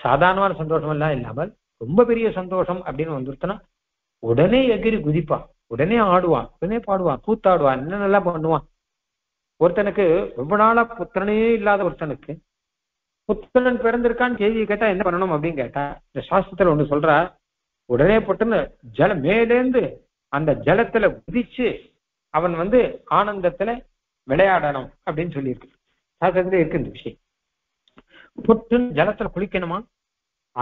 சாதாரணமான சந்தோஷம் எல்லாம் இல்லாமல் ரொம்ப பெரிய சந்தோஷம் அப்படின்னு வந்துட்டுனா உடனே எகிரி குதிப்பான், உடனே ஆடுவான், உடனே பாடுவான், கூத்தாடுவான், இன்னும் நல்லா பண்ணுவான். ஒருத்தனுக்கு ரொம்ப நாளா புத்திரனே இல்லாத ஒருத்தனுக்கு புத்திரன் பிறந்திருக்கான்னு கேள்வி கேட்டா என்ன பண்ணணும் அப்படின்னு கேட்டா, இந்த சாஸ்திரத்துல ஒண்ணு சொல்றா, உடனே புத்திரன் ஜல மேலேந்து அந்த ஜலத்துல குதிச்சு அவன் வந்து ஆனந்தத்துல விளையாடணும் அப்படின்னு சொல்லியிருக்கு. சாஸ்திரத்துல இருக்கு இந்த விஷயம். புத்திரன் ஜலத்துல குளிக்கணுமா,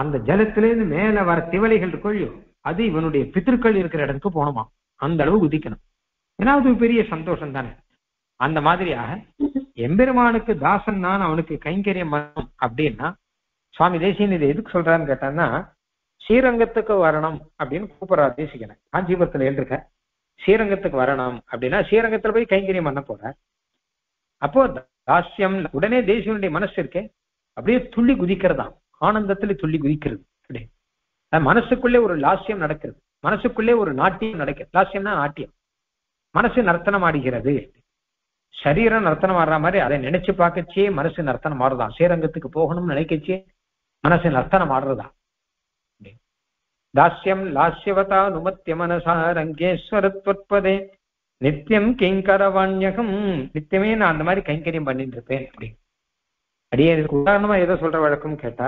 அந்த ஜலத்திலேருந்து மேல வர திவலைகள் கொள்ளும், அது இவனுடைய பித்திருக்கள் இருக்கிற இடத்துக்கு போகணுமா, அந்த அளவு குதிக்கணும். ஏன்னா அது பெரிய சந்தோஷம் தானே. அந்த மாதிரியாக எம்பெருமானுக்கு தாசன் நான், அவனுக்கு கைங்கரியம் வரணும் அப்படின்னா சுவாமி தேசிகன் இதை எதுக்கு சொல்றான்னு கேட்டான்னா, ஸ்ரீரங்கத்துக்கு வரணும் அப்படின்னு கூப்பிடுறார் தேசிகனை. காஞ்சிபுரத்துல எழுந்திருக்க ஸ்ரீரங்கத்துக்கு வரணும் அப்படின்னா ஸ்ரீரங்கத்துல போய் கைங்கரியம் பண்ண போற. அப்போ தாஸ்யம் உடனே தேசிகனுடைய மனசு இருக்கே அப்படியே துள்ளி குதிக்கிறதாம், ஆனந்தத்துல துள்ளி குதிக்கிறது அப்படின்னு. மனசுக்குள்ளே ஒரு லாஸ்யம் நடக்கிறது, மனசுக்குள்ளே ஒரு நாட்டியம் நடக்கிறது. லாஸ்யம்னா நாட்டியம், மனசு நர்த்தனம் ஆடுகிறது. சரீரம் நர்த்தனம் ஆடுற மாதிரி அதை நினைச்சு பார்க்கச்சே மனசு நர்த்தனம் ஆடுதான். ஸ்ரீரங்கத்துக்கு போகணும்னு நினைக்கச்சே மனசு நர்த்தனம் ஆடுறதா. தாஸ்யம் லாஸ்யவதா நுமத்திய மனசா ரங்கேஸ்வரத்வற்பதே நித்தியம் கைங்கரவாண்யகம். நித்தியமே நான் அந்த மாதிரி கைங்கரியம் பண்ணிட்டு இருப்பேன். அப்படி அப்படியே இதுக்கு உதாரணமா ஏதோ சொல்ற வழக்கம் கேட்டா,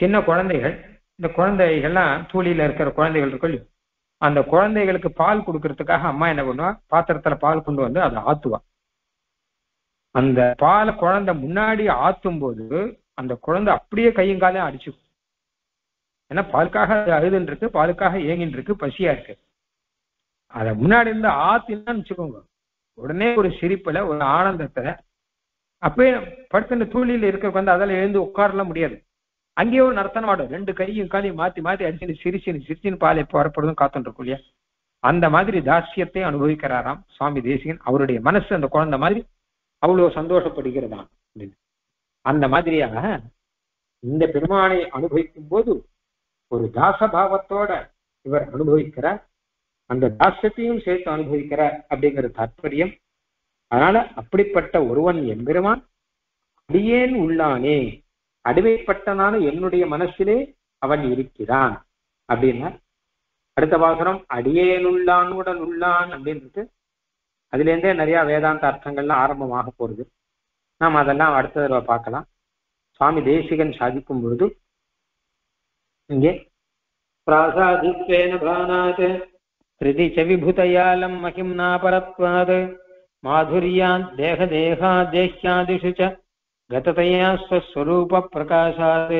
சின்ன குழந்தைகள், இந்த குழந்தைகள்லாம் தூளியில இருக்கிற குழந்தைகள் இருக்கு, அந்த குழந்தைகளுக்கு பால் கொடுக்கறதுக்காக அம்மா என்ன பண்ணுவா, பாத்திரத்துல பால் கொண்டு வந்து அதை ஆத்துவா. அந்த பாலை குழந்தை முன்னாடி ஆத்தும் போது அந்த குழந்தை அப்படியே கையங்காலையும் அடிச்சுக்கும். ஏன்னா பாலுக்காக அழுதுன்னு இருக்கு, பாலுக்காக ஏங்கின்னு இருக்கு, பசியா இருக்கு. அதை முன்னாடி இருந்து ஆத்தின்னு வச்சுக்கோங்க, உடனே ஒரு சிரிப்புல ஒரு ஆனந்தத்துல அப்பயே படுத்துட்டு தூளியில இருக்கிற வந்து அதெல்லாம் எழுந்து உட்காரலாம் முடியாது. அங்கேயே ஒரு நர்த்தனம் ஆடும், ரெண்டு கையும் காலையும் மாத்தி மாத்தி அடிச்சுன்னு சிரிச்சுன்னு சிரிச்சுன்னு பாலை போறப்படுறதும் காத்துட்டு இருக்கும் இல்லையா. அந்த மாதிரி தாஸ்யத்தை அனுபவிக்கிறாராம் சுவாமி தேசிகன். அவருடைய மனசு அந்த குழந்தை மாதிரி அவ்வளவு சந்தோஷப்படுகிறதாம். அந்த மாதிரியாக இந்த பெருமானை அனுபவிக்கும் போது ஒரு தாசபாவத்தோட இவர் அனுபவிக்கிறார், அந்த தாசத்தையும் சேர்த்து அனுபவிக்கிறார் அப்படிங்கிற தாற்பயம். அதனால அப்படிப்பட்ட ஒருவன் எம்பெருமான் அடியேன் உள்ளானே, அடிமைப்பட்டனான என்னுடைய மனசிலே அவன் இருக்கிறான் அப்படின்னா. அடுத்த பாசுரம் அடியேனுள்ளானுடன் உள்ளான் அப்படின்றது, அதுலேருந்தே நிறைய வேதாந்த அர்த்தங்கள்லாம் ஆரம்பமாக போறது. நாம் அதெல்லாம் அடுத்த தடவை பார்க்கலாம். சுவாமி தேசிகன் சாதிக்கும் பொழுது இங்கே பிராசாதித்வேனபானாத்ரிதிச்சவிபுதயாலம் மகிம்னா பரத்வாத் மாதுரியான் தேகதேகாதேஹ்யாதிஷு ச கததயா ஸ்வஸ்வரூப பிரகாசாத்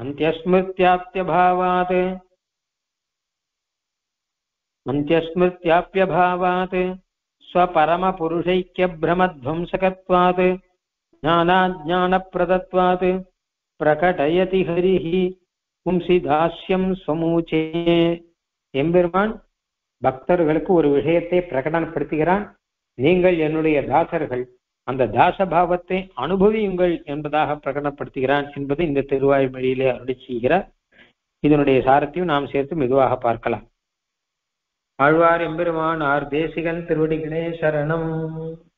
அந்த்யஸ்மிருத்யாப்யபாவாத் स्वपरम पुरुषैक्य भ्रमध्वंसकत्वात् ज्ञानाज्ञान प्रदत्वात् प्रकटयति हरिः पुंसि दास्यं समूचे. எம்பெருமான் பக்தர்களுக்கு ஒரு விஷயத்தை பிரகடனப்படுத்துகிறான். நீங்கள் என்னுடைய தாசர்கள், அந்த தாசபாவத்தை அனுபவியுங்கள் என்பதாக பிரகடனப்படுத்துகிறான் என்பது இந்த திருவாய்மொழியிலே அருளி செய்கிறார். இதனுடைய சாரத்தையும் நாம் சேர்த்து மெதுவாக பார்க்கலாம். ஆழ்வார் எம்பெருமானார் தேசிகன் திருவடிகளே சரணம்.